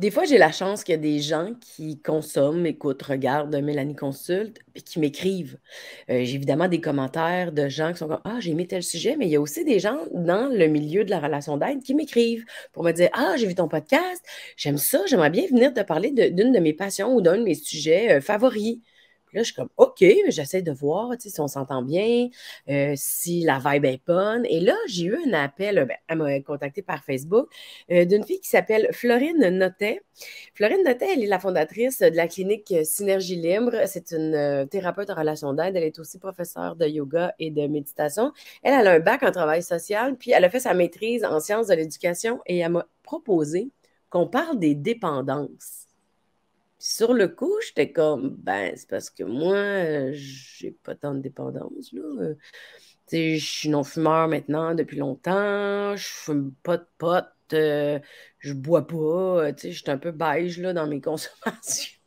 Des fois, j'ai la chance qu'il y a des gens qui consomment, écoutent, regardent Mélanie Consulte et qui m'écrivent. J'ai évidemment des commentaires de gens qui sont comme « Ah, j'ai aimé tel sujet », mais il y a aussi des gens dans le milieu de la relation d'aide qui m'écrivent pour me dire « Ah, j'ai vu ton podcast, j'aime ça, j'aimerais bien venir te parler d'une de mes passions ou d'un de mes sujets favoris. » Puis là, je suis comme « OK, mais j'essaie de voir si on s'entend bien, si la vibe est bonne. » Et là, j'ai eu un appel, elle m'a contactée par Facebook, d'une fille qui s'appelle Florine Nottet. Florine Nottet, elle est la fondatrice de la clinique Synergie Libre. C'est une thérapeute en relation d'aide. Elle est aussi professeure de yoga et de méditation. Elle, elle a un bac en travail social, puis elle a fait sa maîtrise en sciences de l'éducation et elle m'a proposé qu'on parle des dépendances. Sur le coup, j'étais comme, ben, c'est parce que moi, j'ai pas tant de dépendance, là. Tu sais, je suis non-fumeur maintenant depuis longtemps, je fume pas de pot, je bois pas, tu sais, j'étais un peu beige, là, dans mes consommations.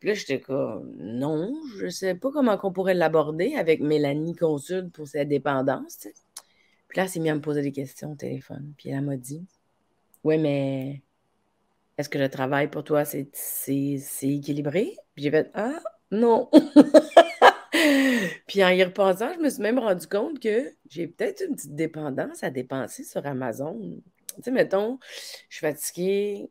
Puis là, j'étais comme, non, je sais pas comment on pourrait l'aborder avec Mélanie Consulte pour sa dépendance, tu sais. Puis là, elle s'est mise à me poser des questions au téléphone, puis elle m'a dit, ouais, mais... est-ce que le travail pour toi, c'est équilibré? Puis j'ai fait « Ah, non! » Puis en y repensant, je me suis même rendu compte que j'ai peut-être une petite dépendance à dépenser sur Amazon. Tu sais, mettons, je suis fatiguée,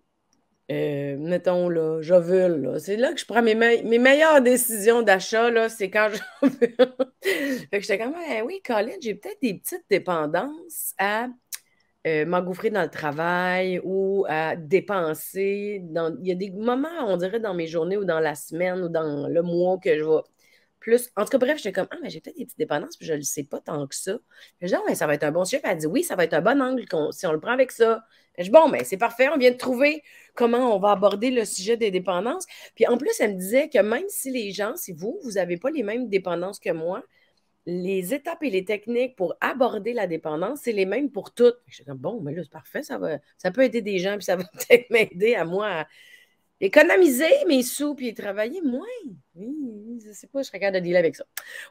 mettons, là, j'ovule, là. C'est là que je prends mes meilleures décisions d'achat, là, c'est quand j'ovule. Fait que j'étais comme « Ah oui, Colin, j'ai peut-être des petites dépendances à... » m'engouffrer dans le travail ou à dépenser. Il y a des moments, on dirait, dans mes journées ou dans la semaine ou dans le mois que je vais plus... En tout cas, bref, j'étais comme « Ah, mais j'ai peut-être des petites dépendances, puis je ne le sais pas tant que ça. » Je dis « Ah, mais ça va être un bon sujet. » Elle dit « Oui, ça va être un bon angle si on le prend avec ça. » Je dis « Bon, mais c'est parfait. On vient de trouver comment on va aborder le sujet des dépendances. » Puis en plus, elle me disait que même si les gens, si vous n'avez pas les mêmes dépendances que moi, les étapes et les techniques pour aborder la dépendance, c'est les mêmes pour toutes. Je suis comme, bon, mais là, c'est parfait, ça peut aider des gens, puis ça va peut-être m'aider à moi à économiser mes sous, puis travailler moins. Je ne sais pas, je serais capable de dealer avec ça.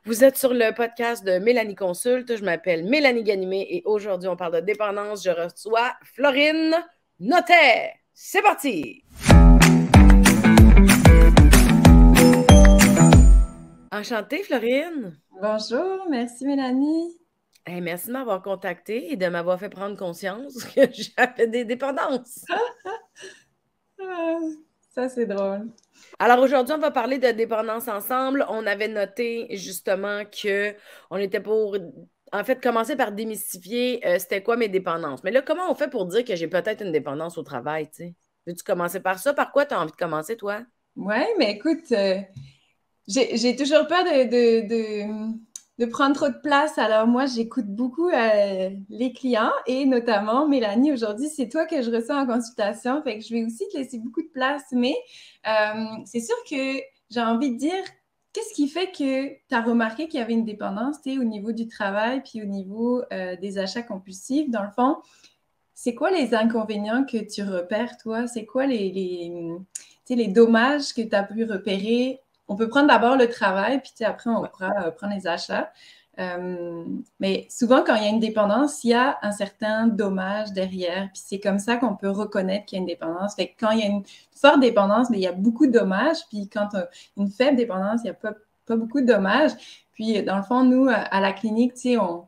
Vous êtes sur le podcast de Mélanie Consulte. Je m'appelle Mélanie Ghanimé et aujourd'hui, on parle de dépendance. Je reçois Florine Nottet. C'est parti! Enchantée, Florine. Bonjour, merci Mélanie. Hey, merci de m'avoir contactée et de m'avoir fait prendre conscience que j'avais des dépendances. Ça, c'est drôle. Alors aujourd'hui, on va parler de dépendance ensemble. On avait noté justement qu'on était pour... En fait, commencer par démystifier c'était quoi mes dépendances. Mais là, comment on fait pour dire que j'ai peut-être une dépendance au travail, tu sais? Veux-tu commencer par ça? Par quoi tu as envie de commencer, toi? Oui, mais écoute... J'ai toujours peur de prendre trop de place. Alors moi, j'écoute beaucoup les clients et notamment Mélanie. Aujourd'hui, c'est toi que je reçois en consultation. Fait que je vais aussi te laisser beaucoup de place. Mais c'est sûr que j'ai envie de dire, qu'est-ce qui fait que tu as remarqué qu'il y avait une dépendance au niveau du travail puis au niveau des achats compulsifs? Dans le fond, c'est quoi les inconvénients que tu repères, toi? C'est quoi les dommages que tu as pu repérer? On peut prendre d'abord le travail, puis après, on pourra prendre les achats. Mais souvent, quand il y a une dépendance, il y a un certain dommage derrière. Puis c'est comme ça qu'on peut reconnaître qu'il y a une dépendance. Fait que quand il y a une forte dépendance, mais il y a beaucoup de dommages. Puis quand il y a une faible dépendance, il n'y a pas beaucoup de dommages. Puis dans le fond, nous, à la clinique, tu sais, on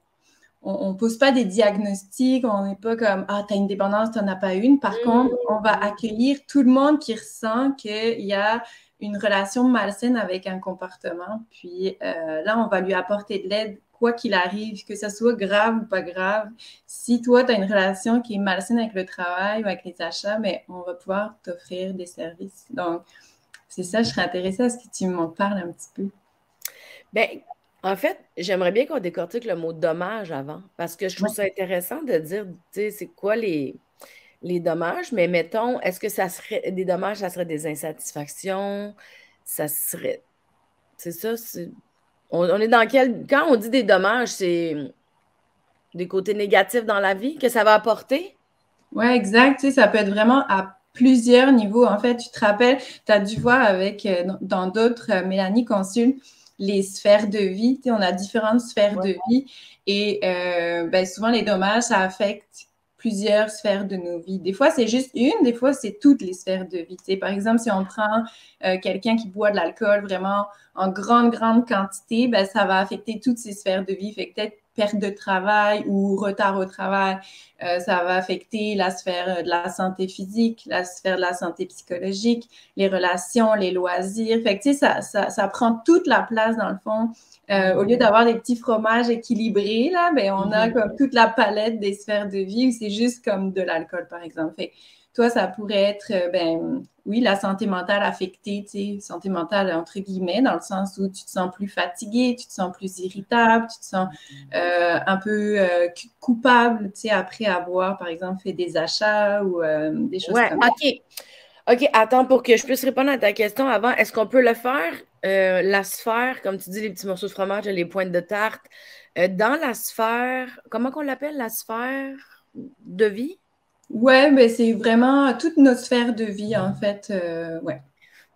ne pose pas des diagnostics, on n'est pas comme « Ah, tu as une dépendance, tu n'en as pas une ». Par contre, on va accueillir tout le monde qui ressent qu'il y a une relation malsaine avec un comportement. Puis là, on va lui apporter de l'aide, quoi qu'il arrive, que ça soit grave ou pas grave. Si toi, tu as une relation qui est malsaine avec le travail ou avec les achats, mais on va pouvoir t'offrir des services. Donc, c'est ça, je serais intéressée à ce que tu m'en parles un petit peu. Bien, en fait, j'aimerais bien qu'on décortique le mot « dommage » avant, parce que je trouve ça intéressant de dire, tu sais, c'est quoi les dommages, mais mettons, est-ce que ça serait des dommages, ça serait des insatisfactions, ça serait... C'est ça, c'est... On est dans quel... Quand on dit des dommages, c'est des côtés négatifs dans la vie que ça va apporter? Oui, exact, tu sais, ça peut être vraiment à plusieurs niveaux. En fait, tu te rappelles, tu as dû voir avec, dans d'autres, Mélanie Consulte, les sphères de vie, tu sais, on a différentes sphères de vie et ben, souvent les dommages, ça affecte plusieurs sphères de nos vies. Des fois, c'est juste une, des fois, c'est toutes les sphères de vie. T'sais, par exemple, si on prend quelqu'un qui boit de l'alcool vraiment en grande quantité, ben, ça va affecter toutes ses sphères de vie. Fait que peut-être perte de travail ou retard au travail, ça va affecter la sphère de la santé physique, la sphère de la santé psychologique, les relations, les loisirs. Fait que, tu sais, ça prend toute la place dans le fond. Au lieu d'avoir des petits fromages équilibrés, là, ben, on a comme toute la palette des sphères de vie où c'est juste comme de l'alcool, par exemple. Fait que, toi, ça pourrait être, ben, oui, la santé mentale affectée, tu sais, santé mentale entre guillemets, dans le sens où tu te sens plus fatigué, tu te sens plus irritable, tu te sens un peu coupable, tu sais, après avoir, par exemple, fait des achats ou des choses comme ça. Ouais, OK. OK, attends, pour que je puisse répondre à ta question avant, est-ce qu'on peut le faire, la sphère, comme tu dis, les petits morceaux de fromage, les pointes de tarte, dans la sphère, comment qu'on l'appelle, la sphère de vie? Oui, mais c'est vraiment toute notre sphère de vie, en fait. Ouais.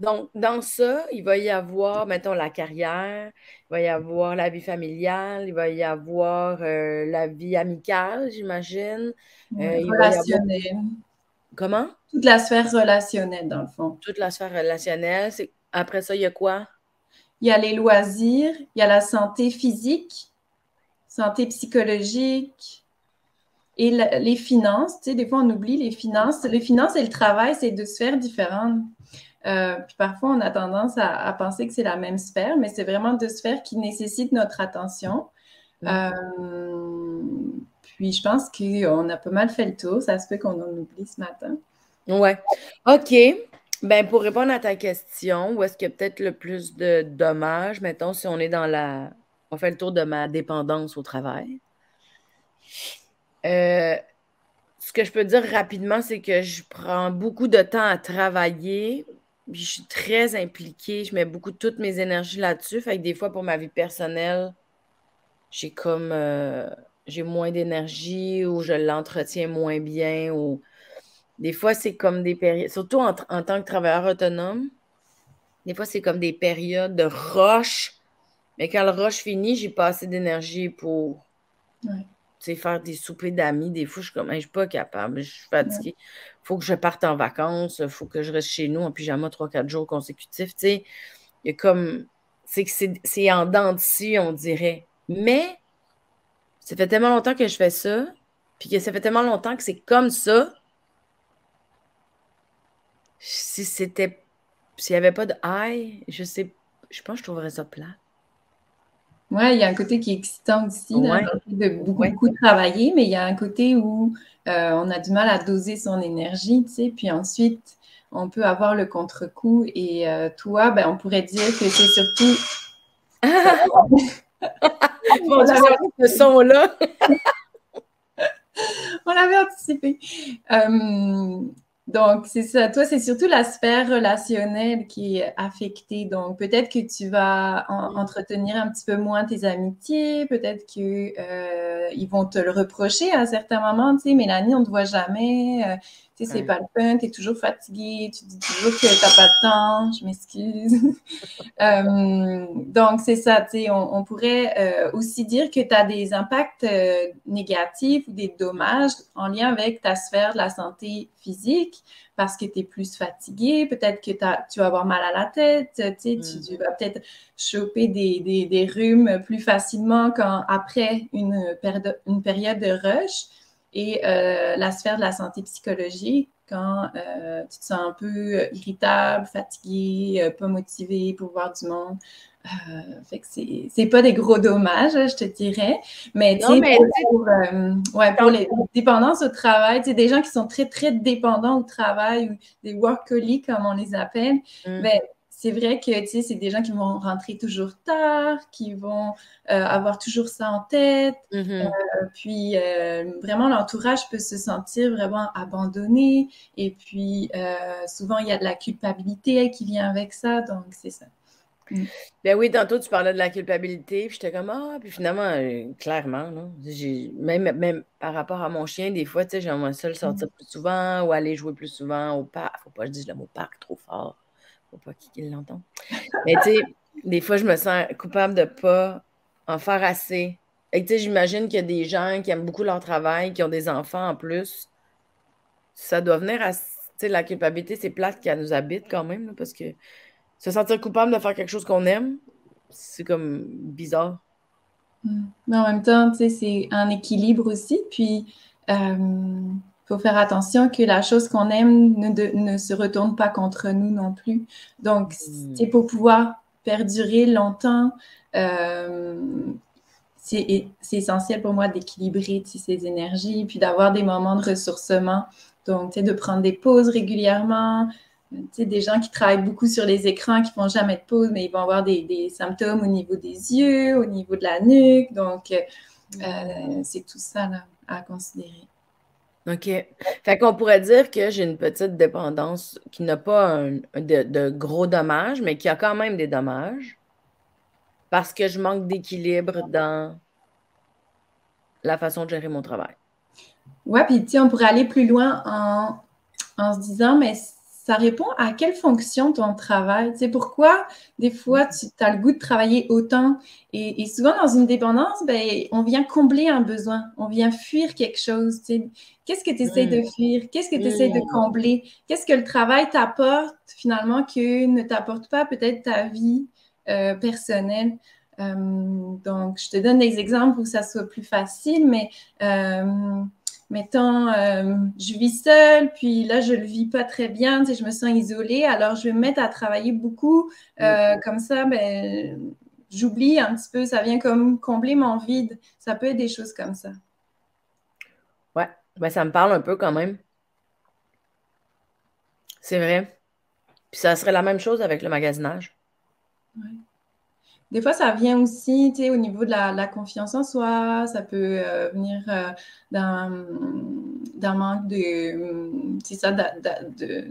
Donc, dans ça, il va y avoir, mettons, la carrière, il va y avoir la vie familiale, il va y avoir la vie amicale, j'imagine. Relationnelle. Avoir... Comment? Toute la sphère relationnelle, dans le fond. Toute la sphère relationnelle. Après ça, il y a quoi? Il y a les loisirs, il y a la santé physique, santé psychologique. Et les finances, tu sais, des fois, on oublie les finances. Les finances et le travail, c'est deux sphères différentes. Puis parfois, on a tendance à penser que c'est la même sphère, mais c'est vraiment deux sphères qui nécessitent notre attention. Puis je pense qu'on a pas mal fait le tour. Ça se peut qu'on en oublie ce matin. Ouais. OK. Ben pour répondre à ta question, où est-ce qu'il y a peut-être le plus de dommages? Mettons, si on est dans la... On fait le tour de ma dépendance au travail. Ce que je peux dire rapidement, c'est que je prends beaucoup de temps à travailler, puis je suis très impliquée, je mets beaucoup toutes mes énergies là-dessus, fait que des fois, pour ma vie personnelle, j'ai comme, j'ai moins d'énergie ou je l'entretiens moins bien, ou des fois, c'est comme des périodes, surtout en tant que travailleur autonome, des fois, c'est comme des périodes de rush, mais quand le rush finit, j'ai pas assez d'énergie pour... Ouais. Faire des soupers d'amis, des fois, je suis comme, hey, je suis pas capable, je suis fatiguée. Il faut que je parte en vacances, il faut que je reste chez nous en pyjama 3-4 jours consécutifs. Il y a comme, c'est en dents de scie, on dirait. Mais, ça fait tellement longtemps que je fais ça, puis que ça fait tellement longtemps que c'est comme ça. Si c'était, s'il n'y avait pas de high, je pense que je trouverais ça plat. Oui, il y a un côté qui est excitant aussi, là, de beaucoup travailler, mais il y a un côté où on a du mal à doser son énergie, tu sais, puis ensuite, on peut avoir le contre-coup. Et toi, ben, on pourrait dire que c'est surtout... Bon, ce son-là! On l'avait anticipé. Donc, c'est ça. Toi, c'est surtout la sphère relationnelle qui est affectée. Donc, peut-être que tu vas entretenir un petit peu moins tes amitiés. Peut-être qu'ils vont te le reprocher à certains moments. Tu sais, Mélanie, on ne te voit jamais. Tu sais, c'est pas le fun. Tu es toujours fatiguée. Tu dis toujours que tu n'as pas le temps. Je m'excuse. Donc, c'est ça. Tu sais, on pourrait aussi dire que tu as des impacts négatifs ou des dommages en lien avec ta sphère de la santé physique. Parce que tu es plus fatigué, peut-être que tu vas avoir mal à la tête, tu vas peut-être choper des rhumes plus facilement après une période de rush. Et la sphère de la santé psychologique, quand tu te sens un peu irritable, fatigué, pas motivé pour voir du monde. Fait que c'est pas des gros dommages, je te dirais, mais tu sais, pour les dépendances au travail, tu sais, des gens qui sont très, très dépendants au travail ou des workaholics, comme on les appelle, ben, c'est vrai que, tu sais, c'est des gens qui vont rentrer toujours tard, qui vont avoir toujours ça en tête, puis vraiment, l'entourage peut se sentir vraiment abandonné, et puis souvent, il y a de la culpabilité qui vient avec ça, donc c'est ça. Ben oui, tantôt, tu parlais de la culpabilité, puis j'étais comme, puis finalement, clairement, là, même par rapport à mon chien, des fois, tu sais, j'aimerais ça le sortir plus souvent ou aller jouer plus souvent au parc. Faut pas que je dise le mot parc trop fort, faut pas qu'il l'entende. Mais tu sais, des fois, je me sens coupable de pas en faire assez Et tu sais, j'imagine qu'il y a des gens qui aiment beaucoup leur travail, qui ont des enfants en plus. Ça doit venir à... Tu sais, la culpabilité, c'est plate qu'elle nous habite quand même, là, parce que se sentir coupable de faire quelque chose qu'on aime, c'est comme bizarre. Mais en même temps, tu sais, c'est un équilibre aussi, puis faut faire attention que la chose qu'on aime ne se retourne pas contre nous non plus. Donc, c'est pour pouvoir perdurer longtemps, c'est essentiel pour moi d'équilibrer ces énergies, puis d'avoir des moments de ressourcement. Donc, tu sais, de prendre des pauses régulièrement. Tu sais, des gens qui travaillent beaucoup sur les écrans, qui ne font jamais de pause, mais ils vont avoir des symptômes au niveau des yeux, au niveau de la nuque. Donc, c'est tout ça là, à considérer. OK. Fait qu'on pourrait dire que j'ai une petite dépendance qui n'a pas de gros dommages, mais qui a quand même des dommages parce que je manque d'équilibre dans la façon de gérer mon travail. Oui, puis tu sais, on pourrait aller plus loin en se disant, mais ça répond à quelle fonction ton travail? Tu sais, pourquoi des fois tu as le goût de travailler autant? Et souvent dans une dépendance, ben, on vient combler un besoin, on vient fuir quelque chose. Tu sais. Qu'est-ce que tu essaies de fuir? Qu'est-ce que tu essaies de combler? Qu'est-ce que le travail t'apporte finalement que ne t'apporte pas peut-être ta vie personnelle? Donc, je te donne des exemples où ça soit plus facile, mais... mettons, je vis seule, puis là, je ne le vis pas très bien, tu sais, je me sens isolée, alors je vais me mettre à travailler beaucoup. Comme ça, ben, j'oublie un petit peu, ça vient comme combler mon vide. Ça peut être des choses comme ça. Ouais, ben, ça me parle un peu quand même. C'est vrai. Puis ça serait la même chose avec le magasinage. Ouais. Des fois, ça vient aussi, tu sais, au niveau de la confiance en soi. Ça peut venir d'un manque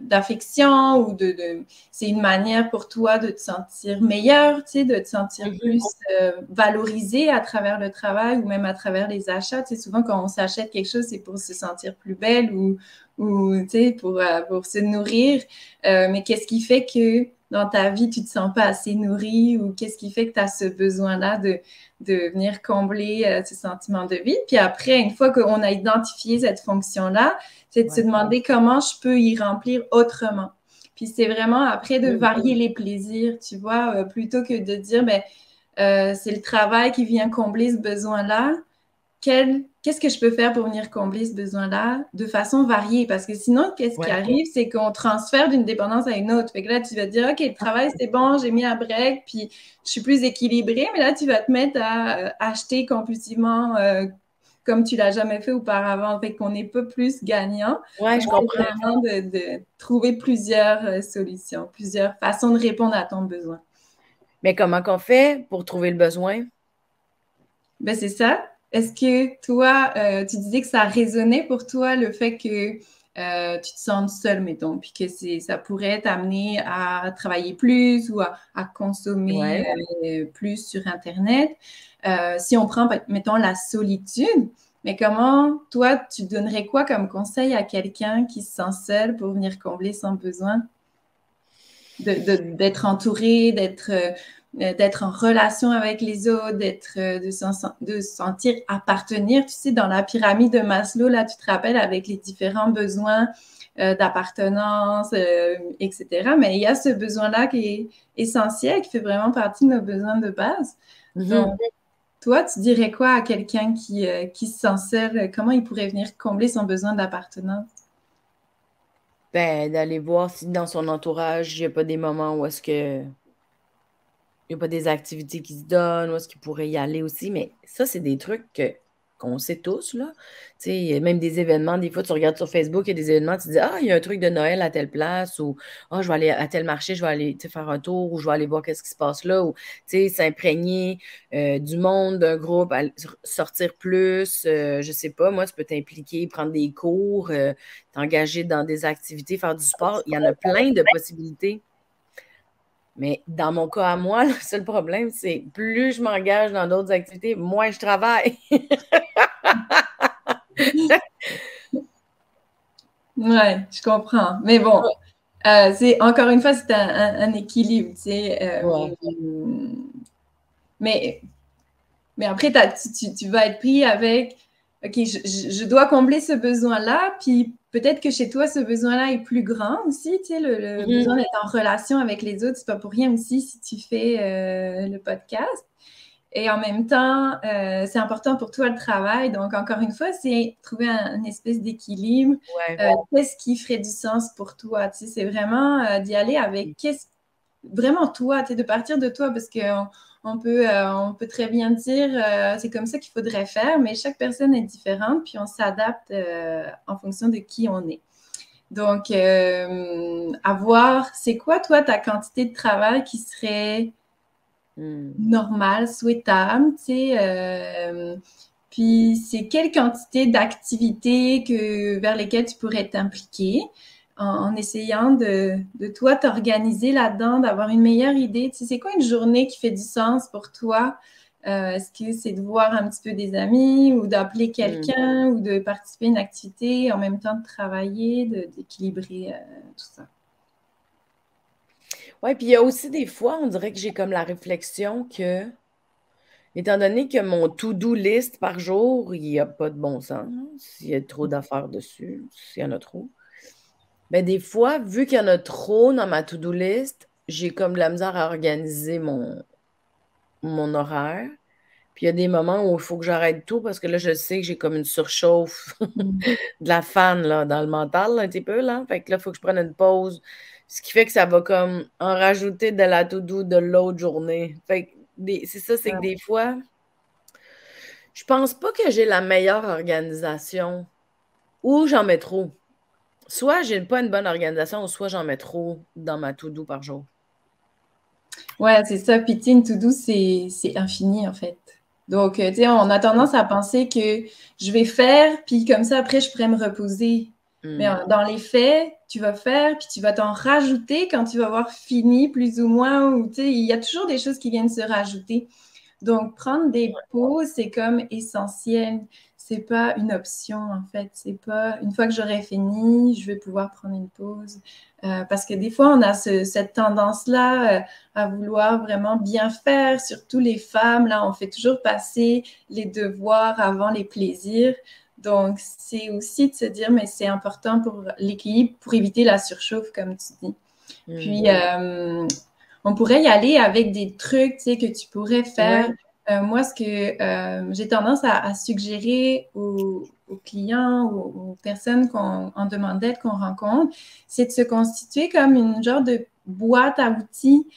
d'affection ou de c'est une manière pour toi de te sentir meilleur, tu sais, de te sentir plus valorisé à travers le travail ou même à travers les achats. Tu sais, souvent, quand on s'achète quelque chose, c'est pour se sentir plus belle ou tu sais, pour se nourrir. Mais qu'est-ce qui fait que dans ta vie, tu ne te sens pas assez nourrie ou qu'est-ce qui fait que tu as ce besoin-là de venir combler ce sentiment de vide. Puis après, une fois qu'on a identifié cette fonction-là, c'est de se demander comment je peux y remplir autrement. Puis c'est vraiment après de varier les plaisirs, tu vois, plutôt que de dire, ben, c'est le travail qui vient combler ce besoin-là. Qu'est-ce que je peux faire pour venir combler ce besoin-là de façon variée? Parce que sinon, qu'est-ce qui arrive? C'est qu'on transfère d'une dépendance à une autre. Fait que là, tu vas te dire, OK, le travail, c'est bon, j'ai mis un break, puis je suis plus équilibrée. Mais là, tu vas te mettre à acheter compulsivement comme tu ne l'as jamais fait auparavant. Fait qu'on n'est pas plus gagnant. Ouais, je comprends. Vraiment de trouver plusieurs solutions, plusieurs façons de répondre à ton besoin. Mais comment qu'on fait pour trouver le besoin? Ben, c'est ça. Est-ce que toi, tu disais que ça résonnait pour toi le fait que tu te sentes seule, mettons, puis que ça pourrait t'amener à travailler plus ou à consommer plus sur Internet. Si on prend, mettons, la solitude, mais comment, toi, tu donnerais quoi comme conseil à quelqu'un qui se sent seul pour venir combler son besoin d'être entouré, d'être en relation avec les autres, de sentir appartenir. Tu sais, dans la pyramide de Maslow, là, tu te rappelles, avec les différents besoins d'appartenance, etc. Mais il y a ce besoin-là qui est essentiel, qui fait vraiment partie de nos besoins de base. Donc, toi, tu dirais quoi à quelqu'un qui se sent seul? Comment il pourrait venir combler son besoin d'appartenance? Ben, d'aller voir si dans son entourage, il n'y a pas des moments où est-ce que... Il n'y a pas des activités qui se donnent, où est-ce qu'ils pourraient y aller aussi. Mais ça, c'est des trucs qu'on sait tous, là. Tu sais, même des événements, des fois, tu regardes sur Facebook, il y a des événements, tu te dis, ah, il y a un truc de Noël à telle place, ou ah, je vais aller à tel marché, je vais aller faire un tour, ou je vais aller voir qu'est-ce qui se passe là, ou, tu sais, s'imprégner du monde, d'un groupe, sortir plus, je sais pas, moi, tu peux t'impliquer, prendre des cours, t'engager dans des activités, faire du sport. Il y en a plein de possibilités. Mais dans mon cas à moi, le seul problème, c'est plus je m'engage dans d'autres activités, moins je travaille. Ouais, je comprends. Mais bon, c'est encore une fois, c'est un équilibre, tu sais. Mais Mais après, tu vas être pris avec « Ok, je dois combler ce besoin-là. » Puis peut-être que chez toi, ce besoin-là est plus grand aussi. Tu sais, le besoin d'être en relation avec les autres, c'est pas pour rien aussi si tu fais le podcast. Et en même temps, c'est important pour toi le travail. Donc, encore une fois, c'est trouver une espèce d'équilibre. Qu'est-ce qui ferait du sens pour toi? Tu sais, c'est vraiment d'y aller avec vraiment toi, tu sais, de partir de toi, parce qu'on peut très bien dire c'est comme ça qu'il faudrait faire, mais chaque personne est différente, puis on s'adapte en fonction de qui on est. Donc, à voir, c'est quoi, toi, ta quantité de travail qui serait normale, souhaitable, tu sais, puis c'est quelle quantité d'activités vers lesquelles tu pourrais t'impliquer en essayant de toi t'organiser là-dedans, d'avoir une meilleure idée. Tu sais, c'est quoi une journée qui fait du sens pour toi? Est-ce que c'est de voir un petit peu des amis ou d'appeler quelqu'un ou de participer à une activité en même temps de travailler, d'équilibrer tout ça? Oui, puis il y a aussi des fois, on dirait que j'ai comme la réflexion que, étant donné que mon to-do list par jour, il n'y a pas de bon sens, s'il y a trop d'affaires dessus, s'il y en a trop. Ben des fois, vu qu'il y en a trop dans ma to-do list, j'ai comme de la misère à organiser mon horaire. Puis il y a des moments où il faut que j'arrête tout parce que là, je sais que j'ai comme une surchauffe de la fan là, dans le mental là, un petit peu. Là. Fait que là, il faut que je prenne une pause. Ce qui fait que ça va comme en rajouter de la to-do de l'autre journée. Fait que c'est ça, c'est que des fois, je pense pas que j'ai la meilleure organisation ou j'en mets trop. Soit j'ai pas une bonne organisation, soit j'en mets trop dans ma to-do par jour. Ouais, c'est ça. Puis, tu sais, une to-do, c'est infini, en fait. Donc, tu sais, on a tendance à penser que je vais faire, puis comme ça, après, je pourrais me reposer. Mais dans les faits, tu vas faire, puis tu vas t'en rajouter quand tu vas avoir fini, plus ou moins. Ou, tu sais, il y a toujours des choses qui viennent se rajouter. Donc, prendre des pauses, c'est comme essentiel. C'est pas une option, en fait. C'est pas une fois que j'aurai fini, je vais pouvoir prendre une pause. Parce que des fois, on a cette tendance-là à vouloir vraiment bien faire, surtout les femmes. Là, on fait toujours passer les devoirs avant les plaisirs. Donc, c'est aussi de se dire, mais c'est important pour l'équilibre, pour éviter la surchauffe, comme tu dis. Puis, on pourrait y aller avec des trucs, tu sais, que tu pourrais faire. Moi, ce que j'ai tendance à suggérer aux clients, aux personnes en demande d'aide qu'on rencontre, c'est de se constituer comme une genre de boîte à outils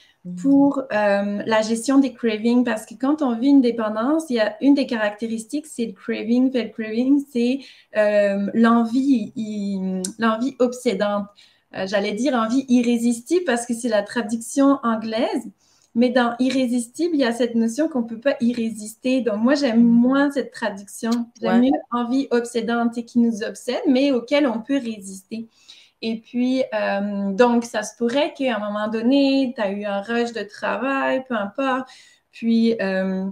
pour la gestion des cravings. Parce que quand on vit une dépendance, il y a une des caractéristiques, c'est le craving. Le craving, c'est l'envie obsédante. J'allais dire envie irrésistible parce que c'est la traduction anglaise. Mais dans « irrésistible », il y a cette notion qu'on ne peut pas y résister. Donc, moi, j'aime moins cette traduction. J'aime mieux « envie obsédante » et qui nous obsède, mais auquel on peut résister. Et puis, donc, ça se pourrait qu'à un moment donné, tu as eu un rush de travail, peu importe. Puis là,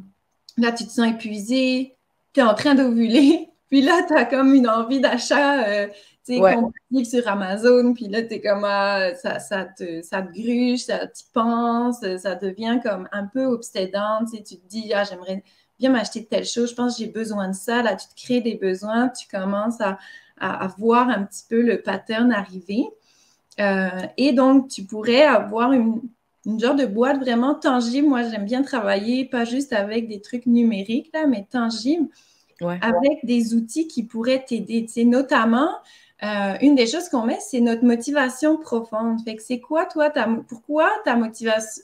tu te sens épuisé, tu es en train d'ovuler. Puis là, tu as comme une envie d'achat tu sais, compulsive sur Amazon, puis là, t'es comme, ça te gruge, ça t'y pense, ça devient comme un peu obsédant, tu sais, tu te dis, j'aimerais bien m'acheter telle chose, je pense que j'ai besoin de ça, là, tu te crées des besoins, tu commences à voir un petit peu le pattern arriver. Et donc, tu pourrais avoir une genre de boîte vraiment tangible. Moi, j'aime bien travailler, pas juste avec des trucs numériques, là, mais tangibles, avec des outils qui pourraient t'aider, tu sais, notamment... une des choses qu'on met, c'est notre motivation profonde. Fait que c'est quoi, toi, pourquoi ta motivation,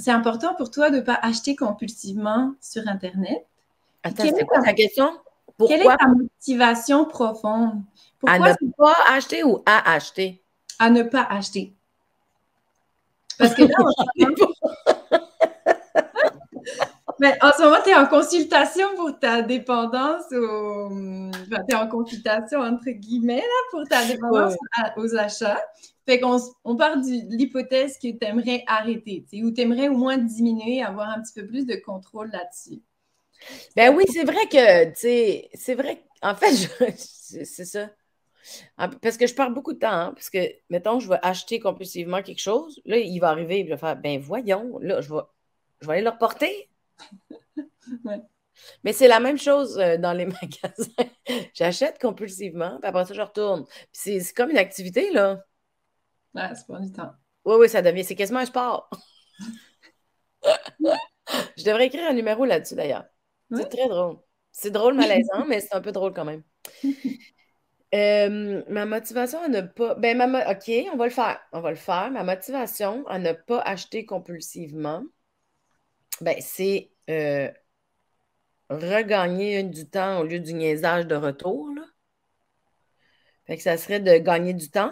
c'est important pour toi de ne pas acheter compulsivement sur Internet? Attends, c'est quoi ta question? Pourquoi? Quelle est ta motivation profonde? Pourquoi à ne pas acheter ou à acheter? À ne pas acheter. Parce que là, en ce moment, tu es en consultation pour ta dépendance, tu es en consultation entre guillemets là, pour ta dépendance aux achats. Fait qu'on part de l'hypothèse que tu aimerais arrêter, ou tu aimerais au moins diminuer, avoir un petit peu plus de contrôle là-dessus. Ben oui, c'est vrai que, tu sais, c'est vrai qu'en fait, c'est ça. Parce que je perds beaucoup de temps, hein, parce que, mettons, je vais acheter compulsivement quelque chose, là, il va arriver, et je vais faire, ben voyons, là, je vais aller le reporter. Ouais. Mais c'est la même chose dans les magasins. J'achète compulsivement, puis après ça, je retourne. C'est comme une activité, là. Ouais, c'est pas du temps. Oui, oui, ça devient... C'est quasiment un sport. Je devrais écrire un numéro là-dessus, d'ailleurs. C'est très drôle. C'est drôle, malaisant, mais c'est un peu drôle quand même. Ma motivation à ne pas... Ben, OK, on va le faire. On va le faire. Ma motivation à ne pas acheter compulsivement, ben, c'est... regagner du temps au lieu du niaisage de retour. Là. Fait que ça serait de gagner du temps.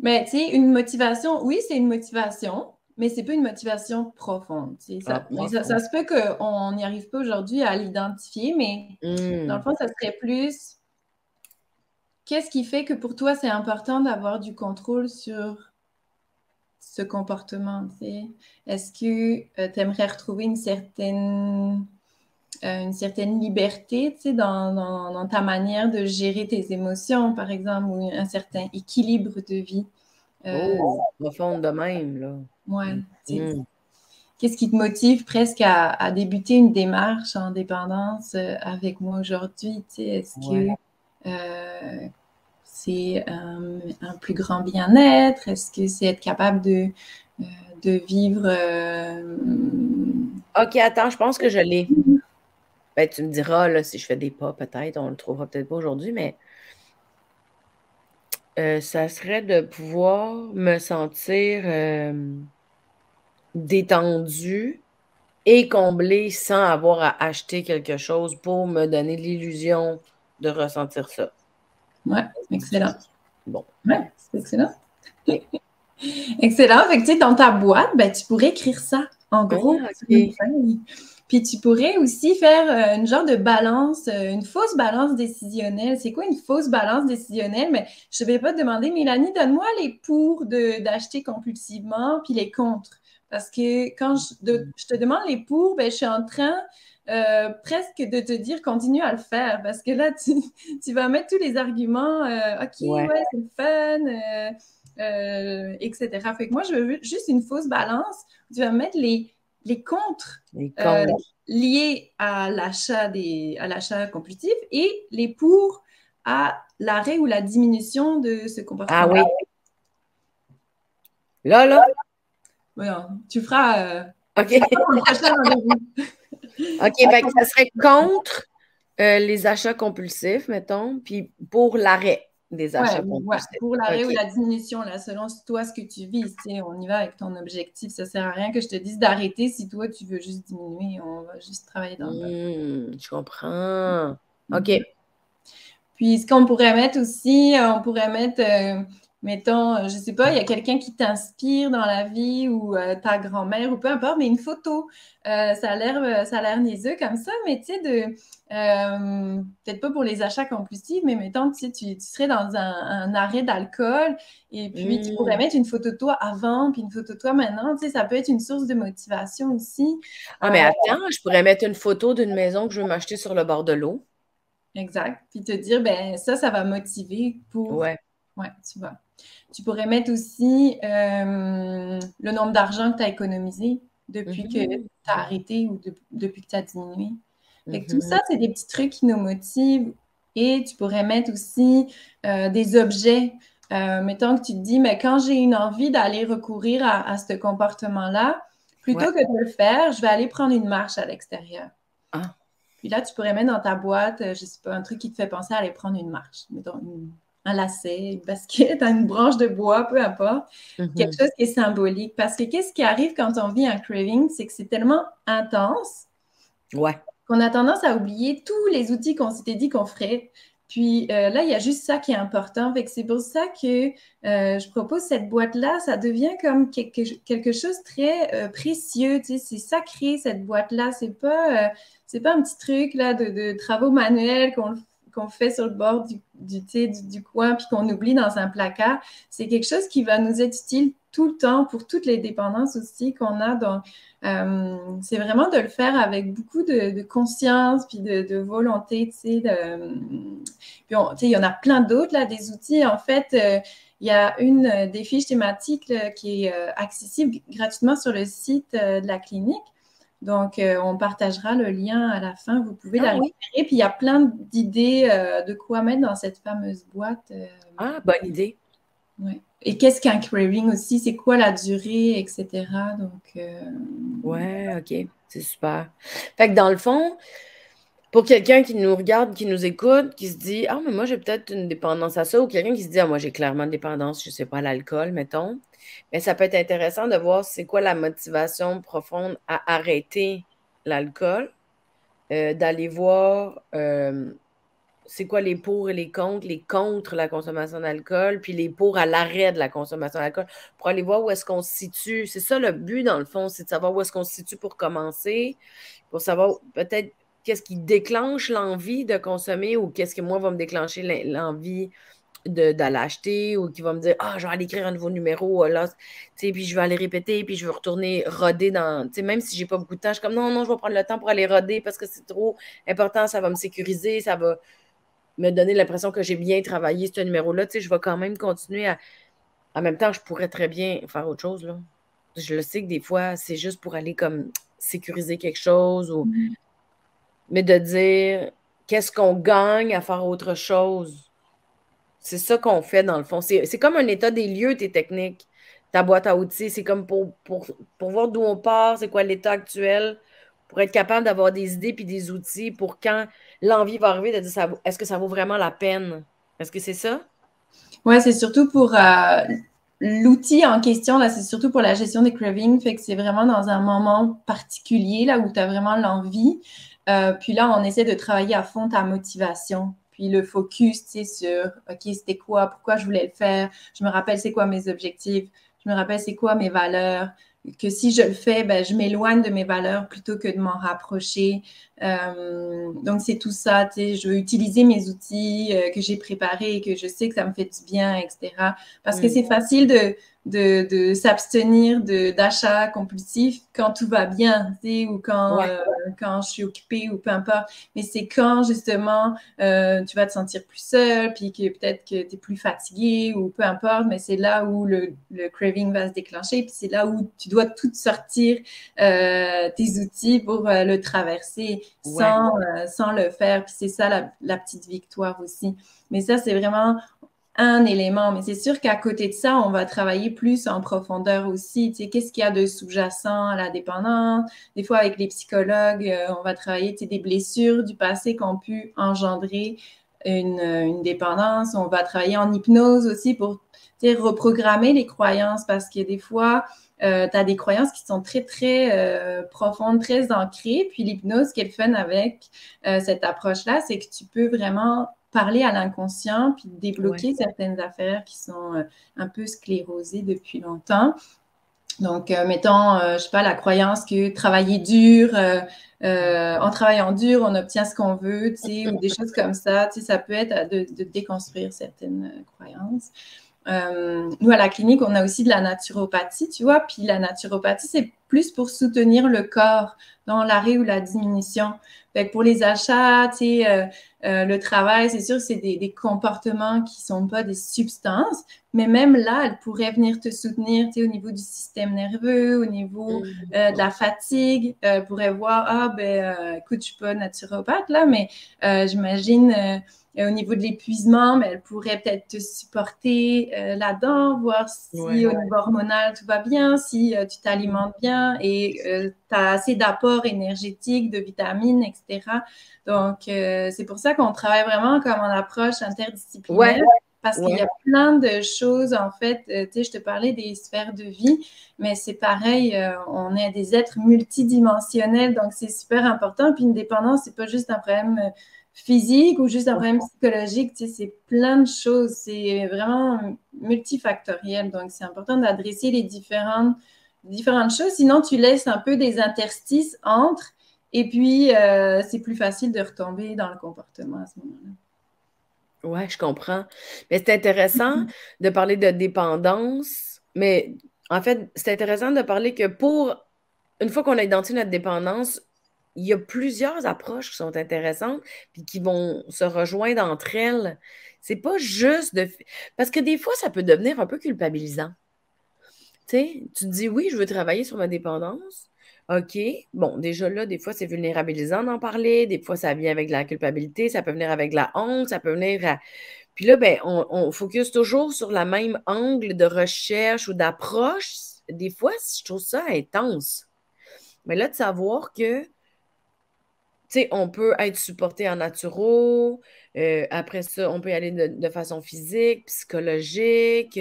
Mais tu sais, une motivation, oui, c'est une motivation, mais c'est pas une motivation profonde. Ça se peut qu'on n'y arrive pas aujourd'hui à l'identifier, mais dans le fond, ça serait plus qu'est-ce qui fait que pour toi, c'est important d'avoir du contrôle sur ce comportement, tu sais. Est-ce que tu aimerais retrouver une certaine liberté, tu sais, dans ta manière de gérer tes émotions, par exemple, ou un certain équilibre de vie? Profonde de même, là. Ouais, tu sais. Qu'est-ce qui te motive presque à débuter une démarche en dépendance avec moi aujourd'hui, tu sais? Est-ce que... c'est un plus grand bien-être? Est-ce que c'est être capable de vivre... OK, attends, je pense que je l'ai. Ben, tu me diras, là, si je fais des pas, peut-être, on le trouvera peut-être pas aujourd'hui, mais ça serait de pouvoir me sentir détendue et comblée sans avoir à acheter quelque chose pour me donner l'illusion de ressentir ça. Ouais, excellent. Bon. Ouais, c'est excellent. Excellent. Fait que, tu sais, dans ta boîte, ben, tu pourrais écrire ça, en gros. Okay. Puis tu pourrais aussi faire une genre de balance, une fausse balance décisionnelle. C'est quoi une fausse balance décisionnelle? Mais je ne vais pas te demander, Mélanie, donne-moi les pour d'acheter compulsivement, puis les contre. Parce que quand je te demande les pour, ben, je suis en train... presque de te dire continue à le faire parce que là tu vas mettre tous les arguments ok, c'est le fun etc. Fait que moi je veux juste une fausse balance, tu vas mettre les contre, liés à l'achat compulsif et les pour à l'arrêt ou la diminution de ce comportement. Ah oui, là voilà, tu feras ok. OK, ben, ça serait contre les achats compulsifs, mettons, puis pour l'arrêt des achats compulsifs. Ouais, pour l'arrêt ou la diminution, là, selon toi, ce que tu vises. On y va avec ton objectif. Ça ne sert à rien que je te dise d'arrêter si toi, tu veux juste diminuer. On va juste travailler dans le... Je comprends. OK. Puis, ce qu'on pourrait mettre aussi, on pourrait mettre... mettons, je ne sais pas, il y a quelqu'un qui t'inspire dans la vie ou ta grand-mère ou peu importe, mais une photo. Ça a l'air niaiseux comme ça, mais tu sais, peut-être pas pour les achats compulsifs, mais mettons, tu serais dans un arrêt d'alcool et puis tu pourrais mettre une photo de toi avant puis une photo de toi maintenant. Tu sais, ça peut être une source de motivation aussi. Ah, mais attends, je pourrais mettre une photo d'une maison que je veux m'acheter sur le bord de l'eau. Exact. Puis te dire, ben ça va motiver pour... Ouais, tu vois. Tu pourrais mettre aussi le nombre d'argent que tu as économisé depuis que tu as arrêté ou depuis que tu as diminué. Fait que tout ça, c'est des petits trucs qui nous motivent. Et tu pourrais mettre aussi des objets. Mettons que tu te dis, mais quand j'ai une envie d'aller recourir à ce comportement-là, plutôt que de le faire, je vais aller prendre une marche à l'extérieur. Ah. Puis là, tu pourrais mettre dans ta boîte, je sais pas, un truc qui te fait penser à aller prendre une marche. Mettons un lacet, une basket, une branche de bois, peu importe, quelque chose qui est symbolique. Parce que qu'est-ce qui arrive quand on vit un craving, c'est que c'est tellement intense qu'on a tendance à oublier tous les outils qu'on s'était dit qu'on ferait. Puis là, il y a juste ça qui est important. Fait que c'est pour ça que je propose cette boîte-là. Ça devient comme quelque chose de très précieux. Tu sais, c'est sacré, cette boîte-là. C'est pas un petit truc là, de travaux manuels qu'on fait sur le bord du coin puis qu'on oublie dans un placard. C'est quelque chose qui va nous être utile tout le temps pour toutes les dépendances aussi qu'on a. Donc, c'est vraiment de le faire avec beaucoup de conscience puis de volonté. Puis il y en a plein d'autres, là, des outils. En fait, Il y a une des fiches thématiques là, qui est accessible gratuitement sur le site de la clinique. Donc, on partagera le lien à la fin. Vous pouvez la récupérer. Puis, il y a plein d'idées de quoi mettre dans cette fameuse boîte. Bonne idée. Oui. Et qu'est-ce qu'un craving aussi? C'est quoi la durée, etc.? Donc, ouais, OK. C'est super. Fait que dans le fond, pour quelqu'un qui nous regarde, qui nous écoute, qui se dit « Ah, mais moi, j'ai peut-être une dépendance à ça » ou quelqu'un qui se dit « Ah, moi, j'ai clairement une dépendance, je ne sais pas, à l'alcool, mettons. » Mais ça peut être intéressant de voir c'est quoi la motivation profonde à arrêter l'alcool, d'aller voir c'est quoi les pour et les contre la consommation d'alcool, puis les pour à l'arrêt de la consommation d'alcool, pour aller voir où est-ce qu'on se situe. C'est ça le but, dans le fond, c'est de savoir où est-ce qu'on se situe pour commencer, pour savoir peut-être qu'est-ce qui déclenche l'envie de consommer ou qu'est-ce que moi va me déclencher l'envie d'aller acheter ou qui va me dire « Ah, je vais aller écrire un nouveau numéro, là, puis je vais aller répéter, puis je vais retourner roder dans... » Même si j'ai pas beaucoup de temps, je suis comme « Non, non, je vais prendre le temps pour aller roder parce que c'est trop important, ça va me sécuriser, ça va... » me donner l'impression que j'ai bien travaillé ce numéro-là, tu sais, je vais quand même continuer à... En même temps, je pourrais très bien faire autre chose, là. Je le sais que des fois, c'est juste pour aller comme sécuriser quelque chose ou... Mais de dire, qu'est-ce qu'on gagne à faire autre chose? C'est ça qu'on fait, dans le fond. C'est comme un état des lieux, tes techniques, ta boîte à outils. C'est comme pour voir d'où on part, c'est quoi l'état actuel, pour être capable d'avoir des idées puis des outils pour quand l'envie va arriver, de dire est-ce que ça vaut vraiment la peine? Est-ce que c'est ça? Oui, c'est surtout pour l'outil en question, là, c'est surtout pour la gestion des cravings, fait que c'est vraiment dans un moment particulier là où tu as vraiment l'envie. Puis là, on essaie de travailler à fond ta motivation. Puis le focus, tu sais, sur OK, c'était quoi? Pourquoi je voulais le faire? Je me rappelle c'est quoi mes objectifs? Je me rappelle c'est quoi mes valeurs? Que si je le fais, ben, je m'éloigne de mes valeurs plutôt que de m'en rapprocher. Donc, c'est tout ça. Je veux utiliser mes outils que j'ai préparés, que je sais que ça me fait du bien, etc. Parce que c'est facile de s'abstenir d'achats compulsifs quand tout va bien, ou quand, quand je suis occupée ou peu importe. Mais c'est quand, justement, tu vas te sentir plus seule, puis que peut-être que tu es plus fatiguée ou peu importe, mais c'est là où le craving va se déclencher, puis c'est là où tu dois tout sortir tes outils pour le traverser sans le faire. Puis c'est ça la petite victoire aussi. Mais ça, c'est vraiment... un élément, mais c'est sûr qu'à côté de ça, on va travailler plus en profondeur aussi. Tu sais, qu'est-ce qu'il y a de sous-jacent à la dépendance? Des fois, avec les psychologues, on va travailler des blessures du passé qui ont pu engendrer une dépendance. On va travailler en hypnose aussi pour reprogrammer les croyances parce que des fois, tu as des croyances qui sont très, très profondes, très ancrées. Puis l'hypnose, ce qui est le fun avec cette approche-là, c'est que tu peux vraiment... parler à l'inconscient, puis débloquer certaines affaires qui sont un peu sclérosées depuis longtemps. Donc, mettons, je ne sais pas, la croyance que travailler dur, en travaillant dur, on obtient ce qu'on veut, tu sais, ou des choses comme ça. Tu sais, ça peut être de déconstruire certaines croyances. Nous, à la clinique, on a aussi de la naturopathie, tu vois, puis la naturopathie, c'est plus pour soutenir le corps dans l'arrêt ou la diminution. Fait que pour les achats, tu sais, le travail, c'est sûr, c'est des comportements qui ne sont pas des substances, mais même là, elle pourrait venir te soutenir, tu sais, au niveau du système nerveux, au niveau de la fatigue, pourrait voir, écoute, je ne suis pas naturopathe là, mais j'imagine... au niveau de l'épuisement, mais elle pourrait peut-être te supporter là-dedans, voir si au niveau hormonal, tout va bien, si tu t'alimentes bien et tu as assez d'apports énergétiques, de vitamines, etc. Donc, c'est pour ça qu'on travaille vraiment comme en approche interdisciplinaire. Parce qu'il y a plein de choses, en fait, tu sais, je te parlais des sphères de vie, mais c'est pareil, on est des êtres multidimensionnels, donc c'est super important. Puis une dépendance, c'est pas juste un problème... physique ou juste un problème psychologique, tu sais, c'est plein de choses, c'est vraiment multifactoriel, donc c'est important d'adresser les différentes choses, sinon tu laisses un peu des interstices entre, et puis c'est plus facile de retomber dans le comportement à ce moment-là. Oui, je comprends, mais c'est intéressant de parler de dépendance, mais en fait, c'est intéressant de parler que une fois qu'on a identifié notre dépendance, il y a plusieurs approches qui sont intéressantes puis qui vont se rejoindre entre elles. C'est pas juste de... Parce que des fois, ça peut devenir un peu culpabilisant. Tu sais, tu te dis, oui, je veux travailler sur ma dépendance. OK. Bon, déjà là, des fois, c'est vulnérabilisant d'en parler. Des fois, ça vient avec de la culpabilité. Ça peut venir avec de la honte. Ça peut venir à... Puis là, ben, on focus toujours sur la même angle de recherche ou d'approche. Des fois, je trouve ça intense. Mais là, de savoir que t'sais, on peut être supporté en naturo, après ça, on peut y aller de façon physique, psychologique,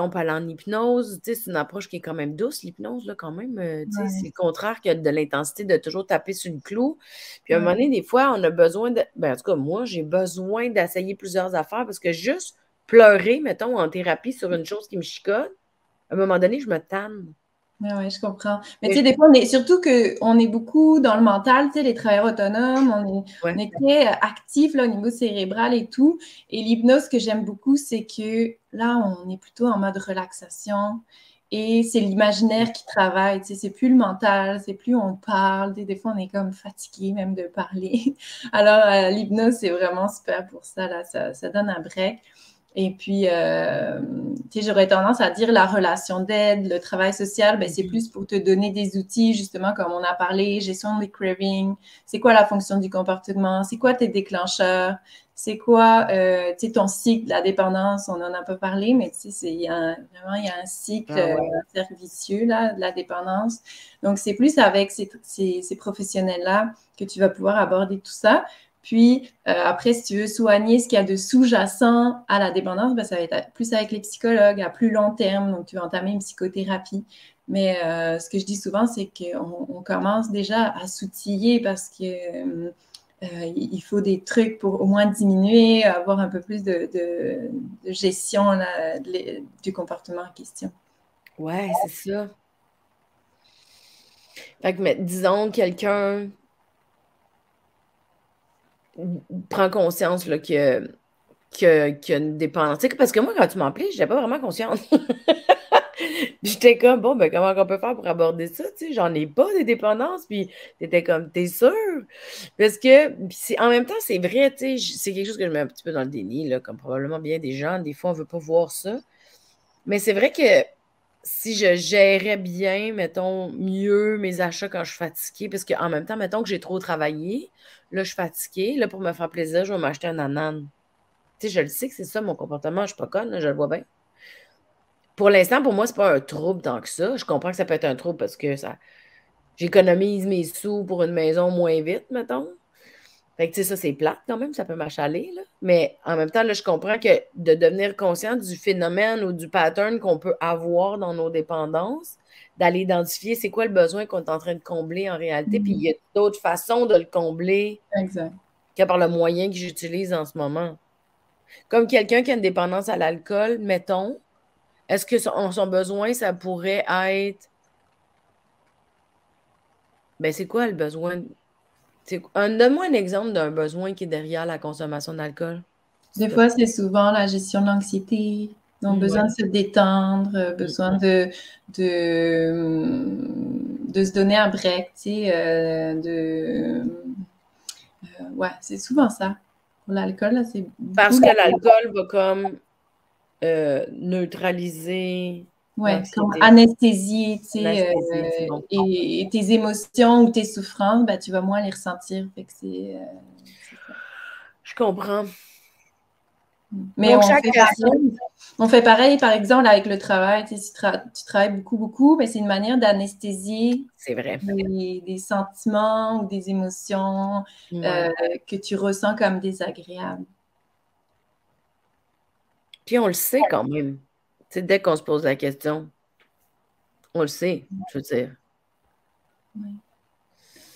on peut aller en hypnose, c'est une approche qui est quand même douce, l'hypnose, là, quand même, ouais. C'est le contraire que de l'intensité de toujours taper sur le clou, puis à un moment donné, des fois, on a besoin, en tout cas, moi, j'ai besoin d'essayer plusieurs affaires, parce que juste pleurer, mettons, en thérapie sur une chose qui me chicote, à un moment donné, je me tanne. Oui, je comprends. Mais tu sais, des fois, surtout qu'on est beaucoup dans le mental, tu sais, les travailleurs autonomes, on est très actifs là, au niveau cérébral et tout. Et l'hypnose, ce que j'aime beaucoup, c'est que là, on est plutôt en mode relaxation et c'est l'imaginaire qui travaille, tu sais, c'est plus le mental, c'est plus on parle. Des fois, on est comme fatigué même de parler. Alors, l'hypnose, c'est vraiment super pour ça, là, ça donne un break. Et puis, tu sais, j'aurais tendance à dire la relation d'aide, le travail social, ben, c'est plus pour te donner des outils, justement, comme on a parlé, gestion des cravings, c'est quoi la fonction du comportement, c'est quoi tes déclencheurs, c'est quoi, tu sais, ton cycle, la dépendance, on n'en a pas parlé, mais tu sais, il y a un cycle vicieux, là, de la dépendance. Donc, c'est plus avec ces professionnels-là que tu vas pouvoir aborder tout ça. Puis, après, si tu veux soigner ce qu'il y a de sous-jacent à la dépendance, ben, ça va être plus avec les psychologues à plus long terme. Donc, tu vas entamer une psychothérapie. Mais ce que je dis souvent, c'est qu'on commence déjà à s'outiller parce que il faut des trucs pour au moins diminuer, avoir un peu plus de gestion là, du comportement en question. Ouais, c'est ça. Fait que, mais, disons, quelqu'un... prends conscience là, qu'il y a une dépendance. Tu sais, parce que moi, quand tu m'appelais, je n'étais pas vraiment consciente. J'étais comme, bon, ben comment on peut faire pour aborder ça? Tu sais, j'en ai pas des dépendances. Puis, tu étais comme, t'es sûre? Parce que, en même temps, c'est vrai, tu sais, c'est quelque chose que je mets un petit peu dans le déni, là, comme probablement bien des gens. Des fois, on ne veut pas voir ça. Mais c'est vrai que si je gérais bien, mettons, mieux mes achats quand je suis fatiguée, parce qu'en même temps, mettons que j'ai trop travaillé, là, je suis fatiguée, là, pour me faire plaisir, je vais m'acheter un ananas. Tu sais, je le sais que c'est ça, mon comportement, je ne suis pas conne, là, je le vois bien. Pour l'instant, pour moi, c'est pas un trouble tant que ça. Je comprends que ça peut être un trouble parce que ça, j'économise mes sous pour une maison moins vite, mettons. Fait que, tu sais, ça, c'est plate quand même, ça peut m'achaler, là. Mais en même temps, là, je comprends que de devenir conscient du phénomène ou du pattern qu'on peut avoir dans nos dépendances, d'aller identifier c'est quoi le besoin qu'on est en train de combler en réalité, puis il y a d'autres façons de le combler que par le moyen que j'utilise en ce moment. Comme quelqu'un qui a une dépendance à l'alcool, mettons, est-ce que son besoin, ça pourrait être... Ben, c'est quoi le besoin... Donne-moi un exemple d'un besoin qui est derrière la consommation d'alcool. Des fois, c'est souvent la gestion de l'anxiété. Donc, besoin de se détendre, besoin de se donner un break, tu sais, ouais, c'est souvent ça. Pour l'alcool, là, c'est... Parce que l'alcool va comme neutraliser... Oui, comme anesthésie, tu sais, et tes émotions ou tes souffrances, ben, tu vas moins les ressentir. Fait que c'est je comprends. Mais donc, on fait pareil, par exemple, avec le travail. Tu sais, tu travailles beaucoup, mais c'est une manière d'anesthésier des sentiments ou des émotions que tu ressens comme désagréables. Puis on le sait quand même. C'est dès qu'on se pose la question, on le sait, je veux dire. Oui.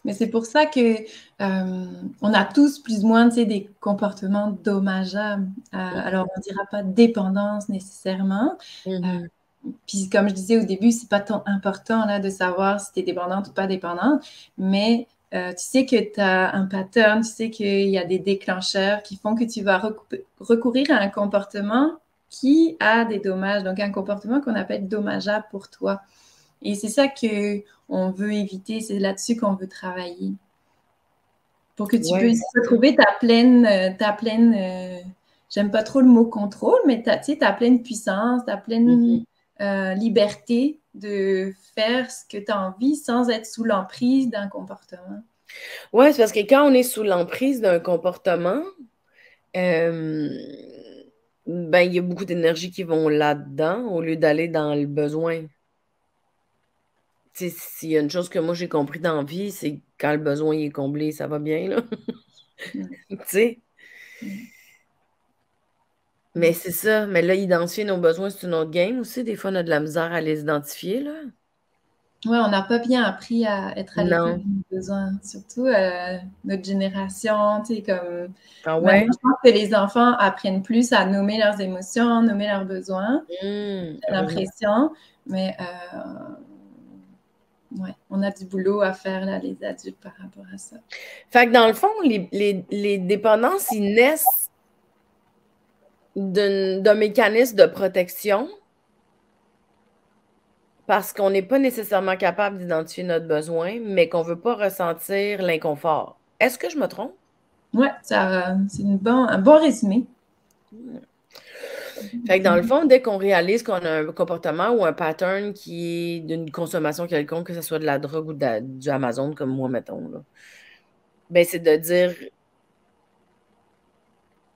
Mais c'est pour ça que on a tous plus ou moins des comportements dommageables. Alors, on ne dira pas dépendance nécessairement. Puis, comme je disais au début, c'est pas tant important là, de savoir si tu es dépendante ou pas dépendante, mais tu sais que tu as un pattern, tu sais qu'il y a des déclencheurs qui font que tu vas recourir à un comportement qui a des dommages, donc un comportement qu'on appelle dommageable pour toi. Et c'est ça qu'on veut éviter, c'est là-dessus qu'on veut travailler. Pour que tu puisses retrouver ta pleine j'aime pas trop le mot contrôle, mais tu sais, tu as pleine puissance, tu as pleine liberté de faire ce que tu as envie sans être sous l'emprise d'un comportement. Oui, c'est parce que quand on est sous l'emprise d'un comportement, ben, il y a beaucoup d'énergie qui vont là-dedans au lieu d'aller dans le besoin. Tu sais, s'il y a une chose que moi j'ai compris dans la vie, c'est quand le besoin est comblé, ça va bien, là. Tu sais? Mais c'est ça. Mais là, identifier nos besoins, c'est une autre game aussi. Des fois, on a de la misère à les identifier, là. Oui, on n'a pas bien appris à être à l'écoute de nos besoins. Surtout notre génération, tu sais, comme... Ah ouais? Je pense que les enfants apprennent plus à nommer leurs émotions, nommer leurs besoins. J'ai l'impression. Mais, ouais, on a du boulot à faire, là, les adultes, par rapport à ça. Fait que dans le fond, les dépendances, ils naissent d'un mécanisme de protection. Parce qu'on n'est pas nécessairement capable d'identifier notre besoin, mais qu'on ne veut pas ressentir l'inconfort. Est-ce que je me trompe? Oui, c'est un bon résumé. Fait que dans le fond, dès qu'on réalise qu'on a un comportement ou un pattern qui est d'une consommation quelconque, que ce soit de la drogue ou du Amazon, comme moi, mettons, là, ben c'est de dire,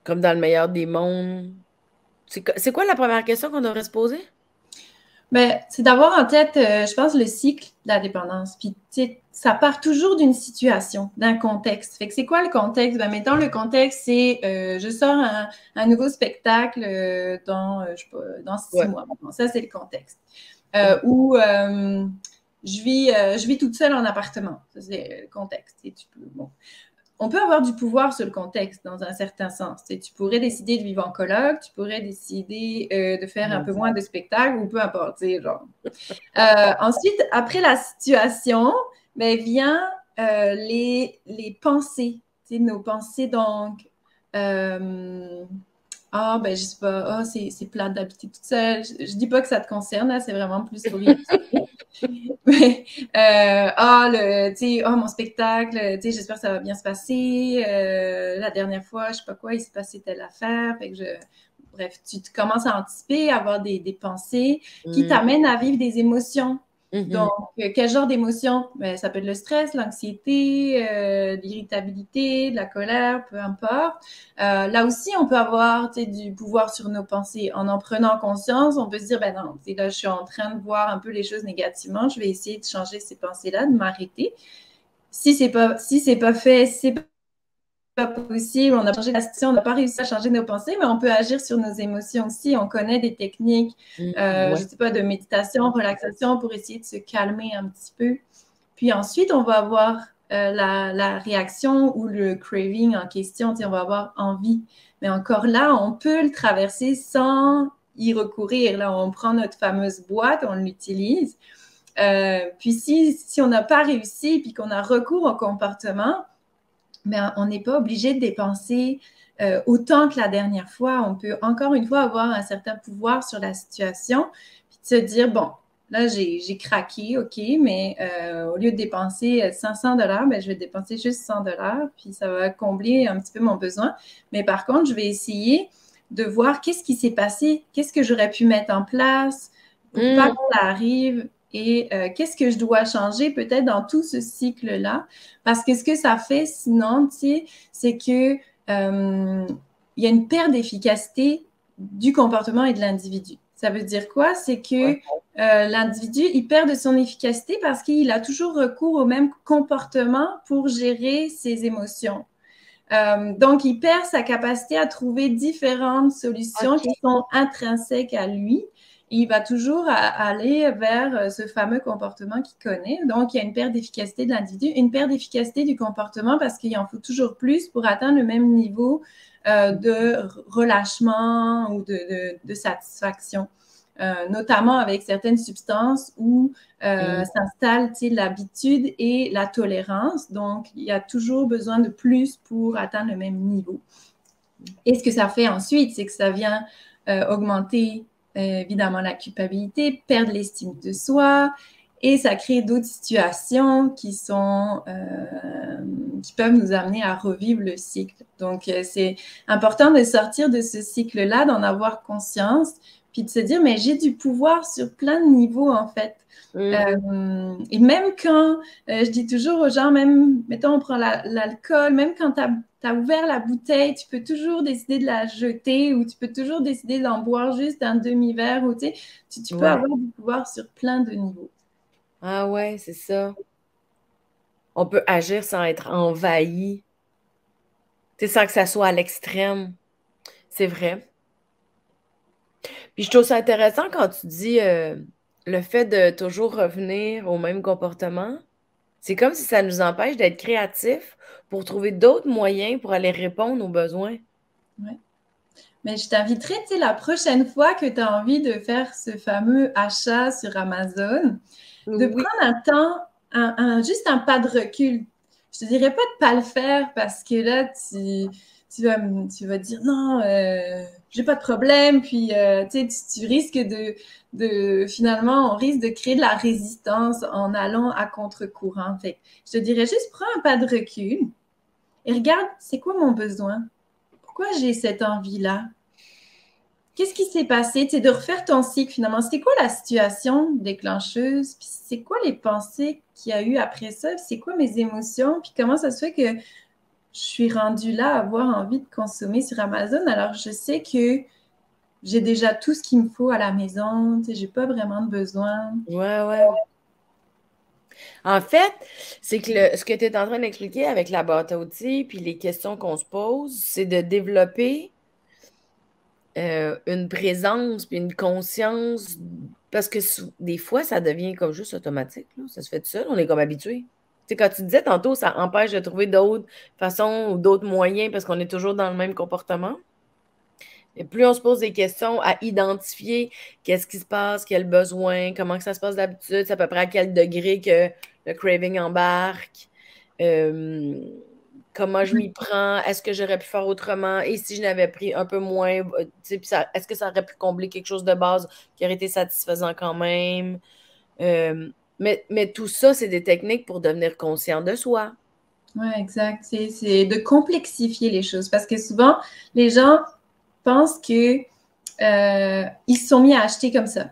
comme dans le meilleur des mondes, c'est quoi la première question qu'on devrait se poser? Ben, c'est d'avoir en tête, je pense, le cycle de la dépendance. Puis, tu sais, ça part toujours d'une situation, d'un contexte. Fait que c'est quoi le contexte? Ben, mettons, le contexte, c'est je sors un nouveau spectacle dans 6 mois. Bon, ça, c'est le contexte. Ou je vis toute seule en appartement. Ça, c'est le contexte. Et tu peux, bon. On peut avoir du pouvoir sur le contexte dans un certain sens. Tu pourrais décider de vivre en coloc, tu pourrais décider de faire un peu moins de spectacles ou peu importe. Genre. Ensuite, après la situation, ben, vient les pensées. Nos pensées, donc, ah, ben, je sais pas, oh, c'est plate d'habiter toute seule. Je dis pas que ça te concerne, là, c'est vraiment plus pour vivre. Mais, mon spectacle, tu sais, j'espère que ça va bien se passer. La dernière fois, je sais pas quoi, il s'est passé telle affaire. Fait que bref, tu te commences à anticiper, à avoir des pensées qui t'amènent à vivre des émotions. Donc, quel genre d'émotions? Ben, ça peut être le stress, l'anxiété, l'irritabilité, de la colère, peu importe. Là aussi, on peut avoir du pouvoir sur nos pensées. En prenant conscience, on peut se dire, ben non, là, je suis en train de voir un peu les choses négativement, je vais essayer de changer ces pensées-là, de m'arrêter. Si c'est pas possible, on a changé la situation, on n'a pas réussi à changer nos pensées, mais on peut agir sur nos émotions aussi. On connaît des techniques, je ne sais pas, de méditation, relaxation pour essayer de se calmer un petit peu. Puis ensuite, on va avoir la réaction ou le craving en question, on va avoir envie. Mais encore là, on peut le traverser sans y recourir. Là, on prend notre fameuse boîte, on l'utilise. Puis si on n'a pas réussi puis qu'on a recours au comportement, ben, on n'est pas obligé de dépenser autant que la dernière fois. On peut encore une fois avoir un certain pouvoir sur la situation puis de se dire, bon, là, j'ai craqué, OK, mais au lieu de dépenser 500$, ben, je vais dépenser juste 100$, puis ça va combler un petit peu mon besoin. Mais par contre, je vais essayer de voir qu'est-ce qui s'est passé, qu'est-ce que j'aurais pu mettre en place pour pas que ça arrive. Et qu'est-ce que je dois changer peut-être dans tout ce cycle-là? Parce que ce que ça fait sinon, tu sais, c'est que il y a une perte d'efficacité du comportement et de l'individu. Ça veut dire quoi? C'est que l'individu, il perd de son efficacité parce qu'il a toujours recours au même comportement pour gérer ses émotions. Donc, il perd sa capacité à trouver différentes solutions qui sont intrinsèques à lui. Il va toujours aller vers ce fameux comportement qu'il connaît. Donc, il y a une perte d'efficacité de l'individu, une perte d'efficacité du comportement parce qu'il en faut toujours plus pour atteindre le même niveau de relâchement ou de satisfaction, notamment avec certaines substances où s'installe l'habitude et la tolérance. Donc, il y a toujours besoin de plus pour atteindre le même niveau. Et ce que ça fait ensuite, c'est que ça vient augmenter évidemment la culpabilité, perdre l'estime de soi Et ça crée d'autres situations qui peuvent nous amener à revivre le cycle. Donc, c'est important de sortir de ce cycle-là, d'en avoir conscience, puis de se dire, mais j'ai du pouvoir sur plein de niveaux, en fait. Mmh. Et même quand, je dis toujours aux gens, même, mettons, on prend l'alcool, même quand tu as ouvert la bouteille, tu peux toujours décider de la jeter ou tu peux toujours décider d'en boire juste un demi-verre. Ou, tu peux avoir du pouvoir sur plein de niveaux. Ah ouais, c'est ça. On peut agir sans être envahi. Sans que ça soit à l'extrême. C'est vrai. Puis je trouve ça intéressant quand tu dis le fait de toujours revenir au même comportement. C'est comme si ça nous empêche d'être créatifs pour trouver d'autres moyens pour aller répondre aux besoins. Ouais. Mais je t'inviterai, la prochaine fois que tu as envie de faire ce fameux achat sur Amazon, de prendre un temps, juste un pas de recul. Je ne te dirais pas de ne pas le faire parce que là, tu vas dire non, j'ai pas de problème. Puis, tu risques de… Finalement, on risque de créer de la résistance en allant à contre-courant. Fait que je te dirais juste prends un pas de recul et regarde, c'est quoi mon besoin? Pourquoi j'ai cette envie-là? Qu'est-ce qui s'est passé? De refaire ton cycle, finalement. C'était quoi la situation déclencheuse? Puis c'est quoi les pensées qu'il y a eu après ça? C'est quoi mes émotions? Puis comment ça se fait que je suis rendue là à avoir envie de consommer sur Amazon? Alors, je sais que j'ai déjà tout ce qu'il me faut à la maison. J'ai pas vraiment de besoin. Ouais. En fait, c'est que ce que tu es en train d'expliquer avec la boîte à outils puis les questions qu'on se pose, c'est de développer une présence puis une conscience, parce que des fois ça devient comme juste automatique, là. Ça se fait tout seul, on est comme habitué. Quand tu disais tantôt, ça empêche de trouver d'autres façons ou d'autres moyens parce qu'on est toujours dans le même comportement. Et plus on se pose des questions à identifier qu'est-ce qui se passe, quel besoin, comment que ça se passe d'habitude, c'est à peu près à quel degré que le craving embarque, comment je m'y prends? Est-ce que j'aurais pu faire autrement? Et si je n'avais pris un peu moins, est-ce que ça aurait pu combler quelque chose de base qui aurait été satisfaisant quand même? Mais tout ça, c'est des techniques pour devenir conscient de soi. Oui, exact. C'est de complexifier les choses. Parce que souvent, les gens pensent qu'ils se sont mis à acheter comme ça.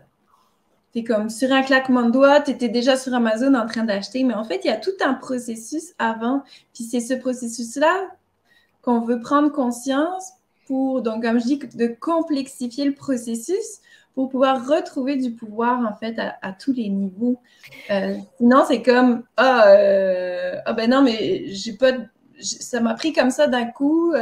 C'est comme sur un claquement de doigts, tu étais déjà sur Amazon en train d'acheter. Mais en fait, il y a tout un processus avant. Puis c'est ce processus-là qu'on veut prendre conscience pour, donc comme je dis, de complexifier le processus pour pouvoir retrouver du pouvoir, en fait, à tous les niveaux. Sinon, c'est comme, mais j'ai pas… Ça m'a pris comme ça d'un coup.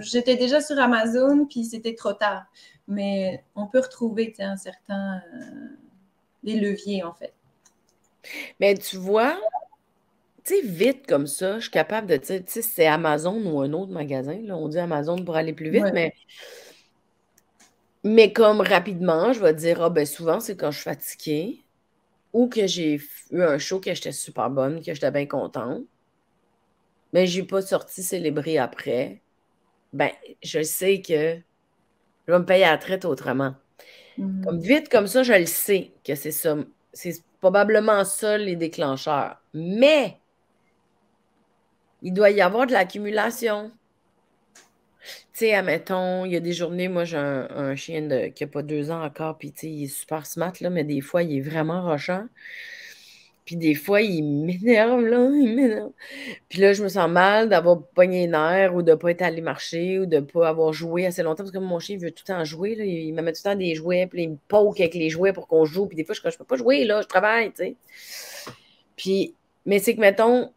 J'étais déjà sur Amazon, puis c'était trop tard. Mais on peut retrouver un certain… des leviers, en fait. Mais tu vois, vite comme ça, je suis capable de… c'est Amazon ou un autre magasin, là. On dit Amazon pour aller plus vite, mais comme rapidement, je vais dire, souvent, c'est quand je suis fatiguée ou que j'ai eu un show que j'étais super bonne, que j'étais bien contente. Mais je n'ai pas sorti célébrer après, je sais que je vais me payer à la traite autrement. Mm-hmm. Comme vite comme ça, je le sais que c'est ça. C'est probablement ça les déclencheurs. Mais il doit y avoir de l'accumulation. Admettons, il y a des journées, moi j'ai un chien qui n'a pas 2 ans encore, puis il est super smart, là, mais des fois, il est vraiment rochant. Puis des fois, il m'énerve, là, il m'énerve. Puis là, je me sens mal d'avoir pogné les nerfs ou de ne pas être allé marcher ou de ne pas avoir joué assez longtemps. Parce que mon chien, il veut tout le temps jouer, là. Il me met tout le temps des jouets, puis il me poke avec les jouets pour qu'on joue. Puis des fois, je ne peux pas jouer, là, je travaille, Puis, mais c'est que, mettons,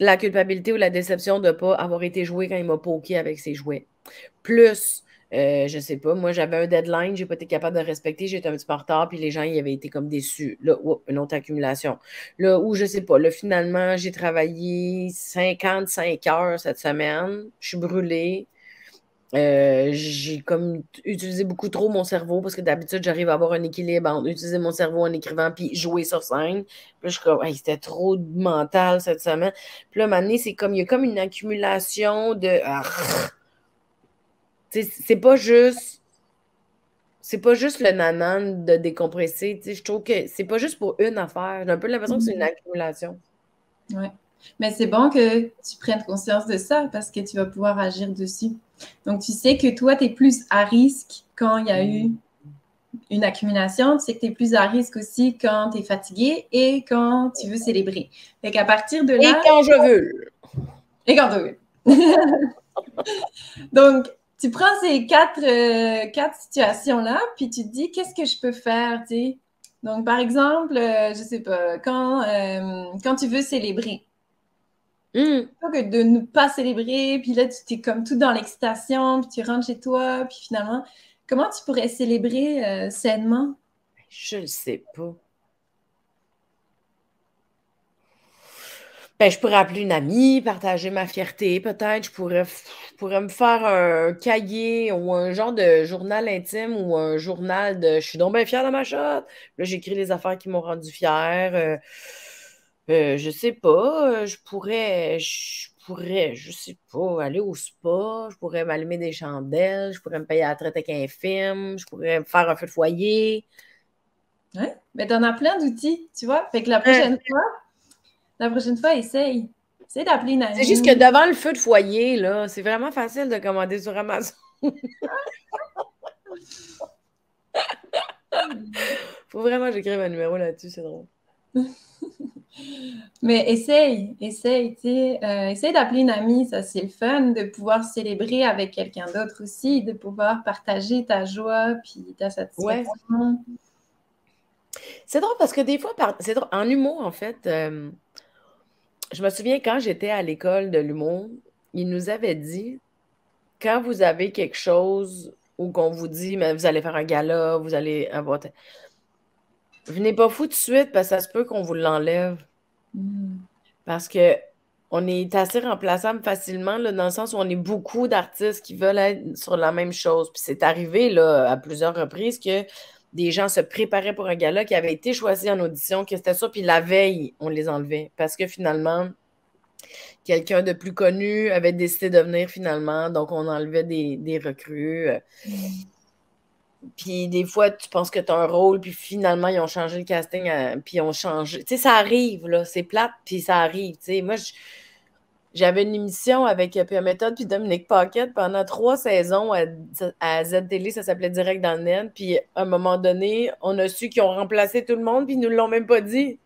la culpabilité ou la déception de ne pas avoir été joué quand il m'a poké avec ses jouets. Plus… je sais pas, moi j'avais un deadline, j'ai pas été capable de respecter, j'étais un petit peu en retard, puis les gens y avaient été comme déçus. Là, une autre accumulation. Là, ou je sais pas, là finalement j'ai travaillé 55 heures cette semaine, je suis brûlée, j'ai comme utilisé beaucoup trop mon cerveau parce que d'habitude j'arrive à avoir un équilibre entre utiliser mon cerveau en écrivant puis jouer sur scène. Puis là, je suis comme, hey, c'était trop mental cette semaine. Puis là, à un moment donné, c'est comme, il y a comme une accumulation de… C'est pas juste c'est pas juste le nanan de décompresser. Je trouve que c'est pas juste pour une affaire. J'ai un peu l'impression que c'est une accumulation. Oui. Mais c'est bon que tu prennes conscience de ça parce que tu vas pouvoir agir dessus. Donc, tu sais que toi, tu es plus à risque quand il y a eu une accumulation. Tu sais que tu es plus à risque aussi quand tu es fatigué et quand tu veux célébrer. Fait qu'à partir de là... Et quand je veux. Et quand tu veux. Donc, tu prends ces quatre situations-là, puis tu te dis, qu'est-ce que je peux faire, tu sais? Donc, par exemple, je sais pas, quand tu veux célébrer. Plutôt que de ne pas célébrer, puis là, tu es comme tout dans l'excitation, puis tu rentres chez toi, puis finalement, comment tu pourrais célébrer sainement? Je le sais pas. Ben, je pourrais appeler une amie, partager ma fierté, peut-être. Je pourrais me faire un cahier ou un genre de journal intime ou un journal de « je suis donc bien fière de ma shot ». Là, j'écris les affaires qui m'ont rendue fière. Je sais pas. Je pourrais, je sais pas, aller au spa. Je pourrais m'allumer des chandelles. Je pourrais me payer à la traite avec un film. Je pourrais me faire un feu de foyer. Oui, mais t'en as plein d'outils, tu vois. Fait que la prochaine fois... La prochaine fois, essaye. Essaye d'appeler une amie. C'est juste que devant le feu de foyer, là, c'est vraiment facile de commander sur Amazon. Faut vraiment que j'écrive un numéro là-dessus, c'est drôle. Mais essaye, tu sais. Essaye d'appeler une amie, ça, c'est le fun, de pouvoir célébrer avec quelqu'un d'autre aussi, de pouvoir partager ta joie puis ta satisfaction. Ouais. C'est drôle parce que des fois, c'est drôle, en humour, en fait... Je me souviens, quand j'étais à l'école de l'humour, ils nous avaient dit, quand vous avez quelque chose ou qu'on vous dit, mais vous allez faire un gala, vous allez avoir... Venez pas fou tout de suite, parce que ça se peut qu'on vous l'enlève. Parce que on est assez remplaçable facilement, là, dans le sens où on est beaucoup d'artistes qui veulent être sur la même chose. Puis c'est arrivé là, à plusieurs reprises que des gens se préparaient pour un gala qui avait été choisi en audition, que c'était ça, puis la veille, on les enlevait. Parce que finalement, quelqu'un de plus connu avait décidé de venir finalement, donc on enlevait des recrues. Puis des fois, tu penses que tu as un rôle, puis finalement, ils ont changé le casting, puis ils ont changé. Tu sais, ça arrive, là, c'est plate, puis ça arrive. Tu sais, moi, j'avais une émission avec PiaMethod puis Dominique Paquette pendant 3 saisons à Z-Télé, ça s'appelait Direct dans le Net. Puis à un moment donné, on a su qu'ils ont remplacé tout le monde, puis ils nous l'ont même pas dit.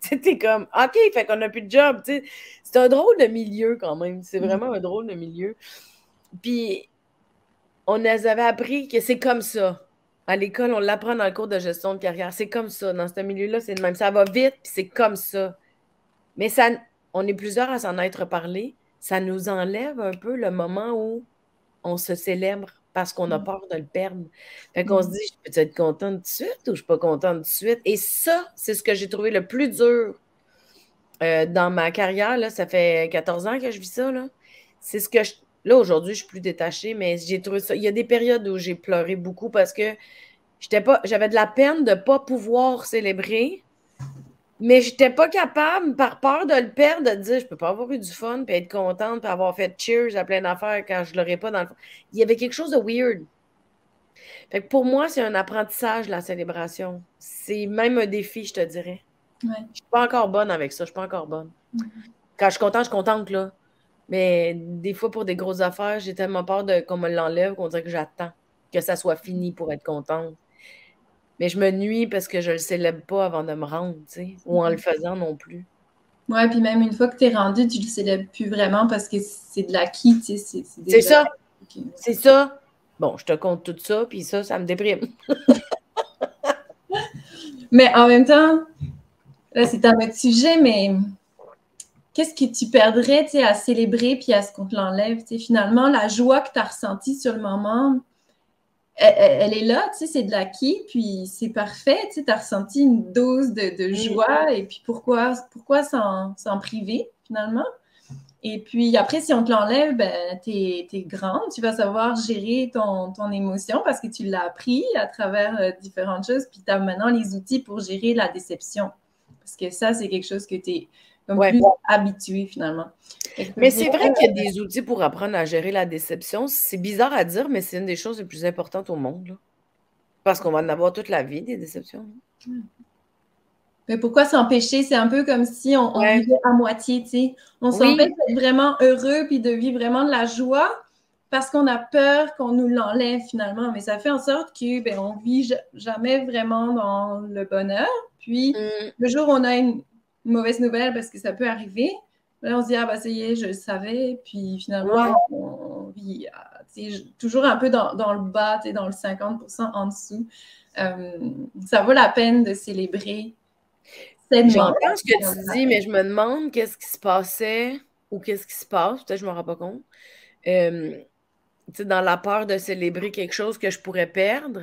C'était comme « OK, fait qu'on n'a plus de job ». C'est un drôle de milieu quand même. C'est vraiment un drôle de milieu. Puis on les avait appris que c'est comme ça. À l'école, on l'apprend dans le cours de gestion de carrière. C'est comme ça. Dans ce milieu-là, c'est le même. Ça va vite, puis c'est comme ça. Mais ça... On est plusieurs à s'en être parlé. Ça nous enlève un peu le moment où on se célèbre parce qu'on a peur de le perdre. Fait qu'on se dit, je peux être contente tout de suite ou je suis pas contente tout de suite? Et ça, c'est ce que j'ai trouvé le plus dur dans ma carrière. Là, ça fait 14 ans que je vis ça. C'est ce que je... Là, aujourd'hui, je suis plus détachée, mais j'ai trouvé ça... Il y a des périodes où j'ai pleuré beaucoup parce que j'avais de la peine de ne pas pouvoir célébrer. Mais je n'étais pas capable, par peur de le perdre, de dire je peux pas avoir eu du fun, puis être contente, puis avoir fait cheers à plein d'affaires quand je ne l'aurais pas dans le fond. Il y avait quelque chose de weird. Fait que pour moi, c'est un apprentissage, la célébration. C'est même un défi, je te dirais. Ouais. Je ne suis pas encore bonne avec ça. Je ne suis pas encore bonne. Quand je suis contente, là. Mais des fois, pour des grosses affaires, j'ai tellement peur qu'on me l'enlève qu'on dirait que j'attends que ça soit fini pour être contente. Mais je me nuis parce que je ne le célèbre pas avant de me rendre, tu sais, ou en le faisant non plus. Oui, puis même une fois que tu es rendu, tu ne le célèbres plus vraiment parce que c'est de l'acquis, tu sais. C'est ça. Okay. C'est ça. Bon, je te compte tout ça, puis ça me déprime. Mais en même temps, là, c'est un autre sujet, mais qu'est-ce que tu perdrais, tu sais, à célébrer puis à ce qu'on te l'enlève, tu sais? Finalement, la joie que tu as ressentie sur le moment... Elle est là, tu sais, c'est de l'acquis, puis c'est parfait, tu sais, tu as ressenti une dose de joie, et puis pourquoi s'en priver, finalement? Et puis après, si on te l'enlève, ben, t'es grande, tu vas savoir gérer ton émotion, parce que tu l'as appris à travers différentes choses, puis tu as maintenant les outils pour gérer la déception, parce que ça, c'est quelque chose que tu es plus habitué, finalement. Mais c'est vrai qu'il y a des outils pour apprendre à gérer la déception. C'est bizarre à dire, mais c'est une des choses les plus importantes au monde. Là. parce qu'on va en avoir toute la vie, des déceptions. Mais pourquoi s'empêcher? C'est un peu comme si on, on vivait à moitié, tu sais. On s'empêche d'être vraiment heureux puis de vivre vraiment de la joie parce qu'on a peur qu'on nous l'enlève finalement. Mais ça fait en sorte que ben, on ne vit jamais vraiment dans le bonheur. Puis le jour où on a une mauvaise nouvelle, parce que ça peut arriver, là, on se dit « Ah, bah ça y est, je le savais. » Puis finalement, on vit toujours un peu dans le bas, dans le 50% en dessous. Ça vaut la peine de célébrer. Je comprends ce que tu dis, mais je me demande qu'est-ce qui se passait ou qu'est-ce qui se passe. Peut-être que je ne m'en rends pas compte. Dans la peur de célébrer quelque chose que je pourrais perdre.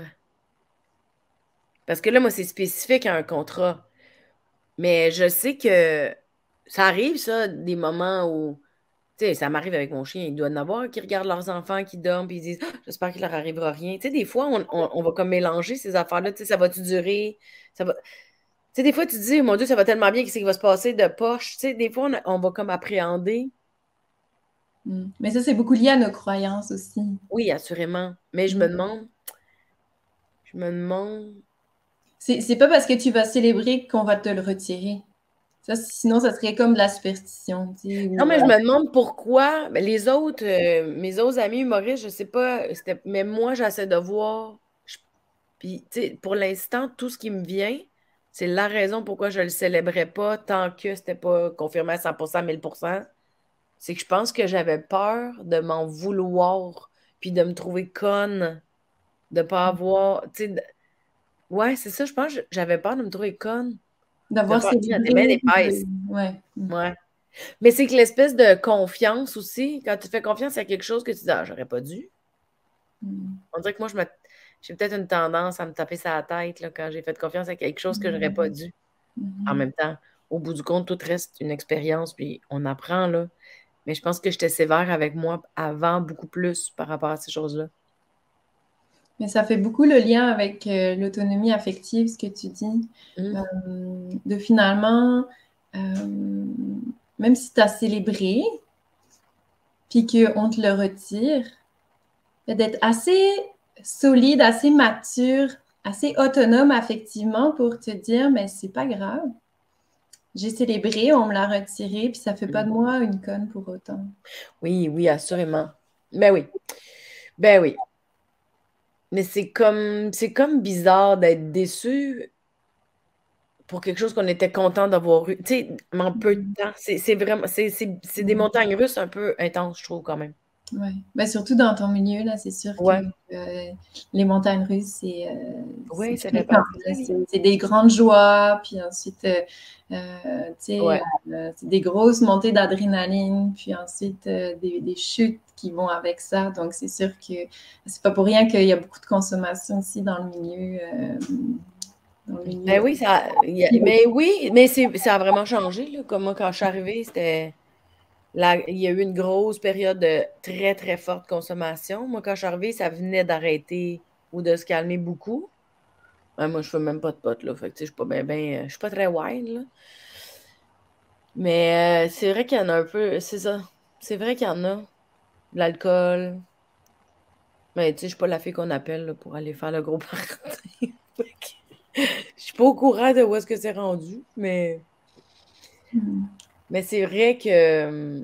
Parce que là, moi, c'est spécifique à un contrat. Mais je sais que ça arrive, ça, des moments où... Tu sais, ça m'arrive avec mon chien. Il doit en avoir qui regardent leurs enfants, qui dorment, puis ils disent « J'espère qu'il leur arrivera rien. » Tu sais, des fois, on va comme mélanger ces affaires-là. Tu sais, ça va-tu durer? Ça va... Tu sais, des fois, tu te dis « Mon Dieu, ça va tellement bien, qu'est-ce qui va se passer de poche? » Tu sais, des fois, on va comme appréhender. Mais ça, c'est beaucoup lié à nos croyances aussi. Oui, assurément. Mais je me demande... C'est pas parce que tu vas célébrer qu'on va te le retirer. Ça, sinon, ça serait comme de la superstition. Non, mais je me demande pourquoi les autres, mes autres amis humoristes, je sais pas, mais moi, j'essaie de voir. Puis, tu sais, pour l'instant, tout ce qui me vient, c'est la raison pourquoi je le célébrais pas tant que c'était pas confirmé à 100%, 1000%. C'est que je pense que j'avais peur de m'en vouloir, puis de me trouver conne, de pas avoir. Tu sais, ouais, c'est ça, je pense. J'avais peur de me trouver conne. D'avoir ces idées. Ouais. Mais c'est que l'espèce de confiance aussi, quand tu fais confiance à quelque chose que tu dis, ah, j'aurais pas dû. On dirait que moi, j'ai peut-être une tendance à me taper ça à la tête là, quand j'ai fait confiance à quelque chose que j'aurais pas dû. En même temps, au bout du compte, tout reste une expérience, puis on apprend, là. Mais je pense que j'étais sévère avec moi avant beaucoup plus par rapport à ces choses-là. Mais ça fait beaucoup le lien avec l'autonomie affective, ce que tu dis, de finalement, même si tu as célébré, puis qu'on te le retire, d'être assez solide, assez mature, assez autonome affectivement pour te dire, mais c'est pas grave, j'ai célébré, on me l'a retiré, puis ça fait pas de moi une conne pour autant. Oui, oui, assurément. Ben oui, ben oui. Mais c'est comme bizarre d'être déçu pour quelque chose qu'on était content d'avoir eu. Tu sais, en peu de temps. C'est vraiment, c'est des montagnes russes un peu intenses, je trouve, quand même. Oui. Ben, surtout dans ton milieu, là, c'est sûr que les montagnes russes, c'est... oui, ça fait partie. C'est des grandes joies, puis ensuite, tu sais, c'est des grosses montées d'adrénaline, puis ensuite, des chutes qui vont avec ça. Donc, c'est sûr que c'est pas pour rien qu'il y a beaucoup de consommation aussi dans le milieu. Ben oui, mais ça a vraiment changé. Là. Comme moi, quand je suis arrivée, c'était... il y a eu une grosse période de très, très forte consommation. Moi, quand je suis arrivée, ça venait d'arrêter ou de se calmer beaucoup. Ouais, moi, je fais même pas de potes, là. Fait que, tu sais, je suis pas très wild, là. Mais c'est vrai qu'il y en a un peu... C'est ça. C'est vrai qu'il y en a. L'alcool. Mais tu sais, je suis pas la fille qu'on appelle là, pour aller faire le gros party. Je suis pas au courant de où est-ce que c'est rendu, mais... Mais c'est vrai que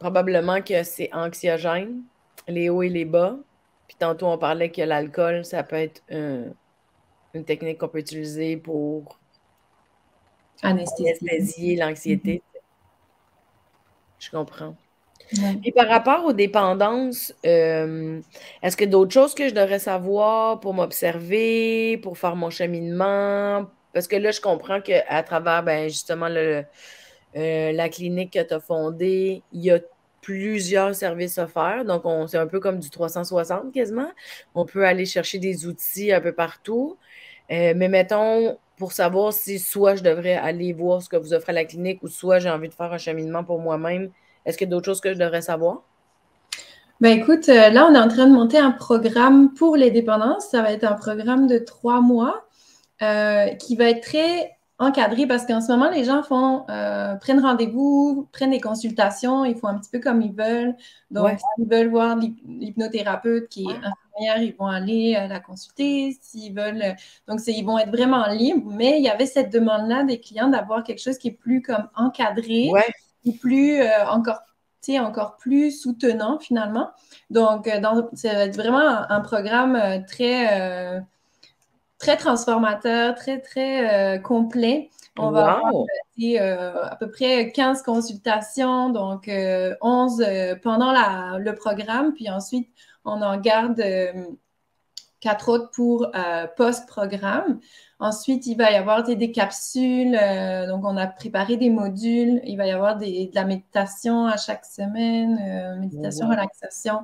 probablement que c'est anxiogène, les hauts et les bas. Puis tantôt, on parlait que l'alcool, ça peut être une technique qu'on peut utiliser pour anesthésier l'anxiété. Je comprends. Et par rapport aux dépendances, est-ce que d'autres choses que je devrais savoir pour m'observer, pour faire mon cheminement? Parce que là, je comprends qu'à travers, ben, justement, la clinique que tu as fondée, il y a plusieurs services offerts. Donc, c'est un peu comme du 360 quasiment. On peut aller chercher des outils un peu partout. Mais mettons, pour savoir si soit je devrais aller voir ce que vous offrez à la clinique ou soit j'ai envie de faire un cheminement pour moi-même, est-ce qu'il y a d'autres choses que je devrais savoir? Ben écoute, là, on est en train de monter un programme pour les dépendances. Ça va être un programme de 3 mois qui va être très encadré parce qu'en ce moment, les gens prennent rendez-vous, prennent des consultations, ils font un petit peu comme ils veulent. Donc, s'ils veulent voir l'hypnothérapeute qui est infirmières, ils vont aller la consulter s'ils veulent. Donc, ils vont être vraiment libres. Mais il y avait cette demande-là des clients d'avoir quelque chose qui est plus comme encadré, ou plus encore plus soutenant finalement. Donc, ça va être vraiment un programme très, très transformateur, très, très complet. On va avoir à peu près 15 consultations, donc 11 pendant le programme, puis ensuite, on en garde 4 autres pour post-programme. Ensuite, il va y avoir des capsules, donc on a préparé des modules, il va y avoir de la méditation à chaque semaine, méditation, relaxation,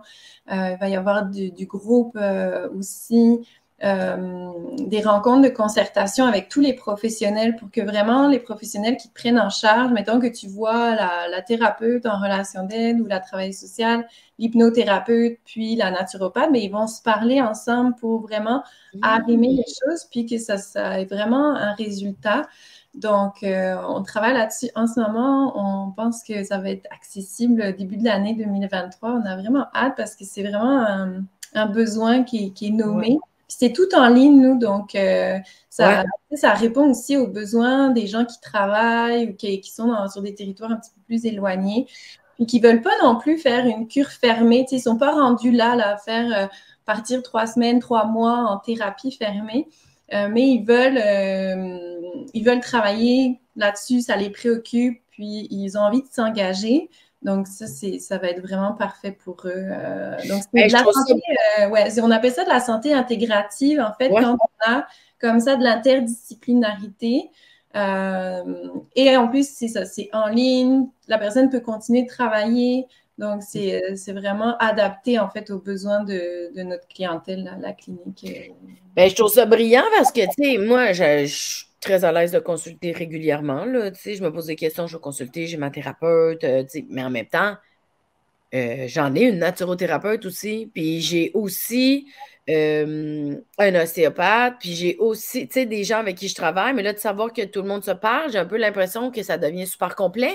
il va y avoir du groupe aussi. Des rencontres de concertation avec tous les professionnels pour que vraiment les professionnels qui prennent en charge, mettons que tu vois la thérapeute en relation d'aide ou la travailleuse sociale, l'hypnothérapeute, puis la naturopathe, mais ils vont se parler ensemble pour vraiment arrimer les choses puis que ça ait vraiment un résultat. Donc, on travaille là-dessus en ce moment. On pense que ça va être accessible au début de l'année 2023. On a vraiment hâte parce que c'est vraiment un besoin qui est nommé. Ouais. C'est tout en ligne, nous, donc ça répond aussi aux besoins des gens qui travaillent ou qui sont sur des territoires un petit peu plus éloignés et qui ne veulent pas non plus faire une cure fermée. T'sais, ils ne sont pas rendus là à faire partir 3 semaines, 3 mois en thérapie fermée, mais ils veulent travailler là-dessus, ça les préoccupe, puis ils ont envie de s'engager. Donc, ça va être vraiment parfait pour eux. Donc, c'est de la santé, on appelle ça de la santé intégrative, en fait, quand on a comme ça de l'interdisciplinarité. Et en plus, c'est ça, c'est en ligne, la personne peut continuer de travailler. Donc, c'est vraiment adapté, en fait, aux besoins de notre clientèle, la clinique. Bien, je trouve ça brillant parce que, tu sais, moi, je très à l'aise de consulter régulièrement. Là, je me pose des questions, je vais consulter, j'ai ma thérapeute, mais en même temps, j'en ai une naturothérapeute aussi, puis j'ai aussi un ostéopathe, puis j'ai aussi des gens avec qui je travaille, mais là, de savoir que tout le monde se parle, j'ai un peu l'impression que ça devient super complet.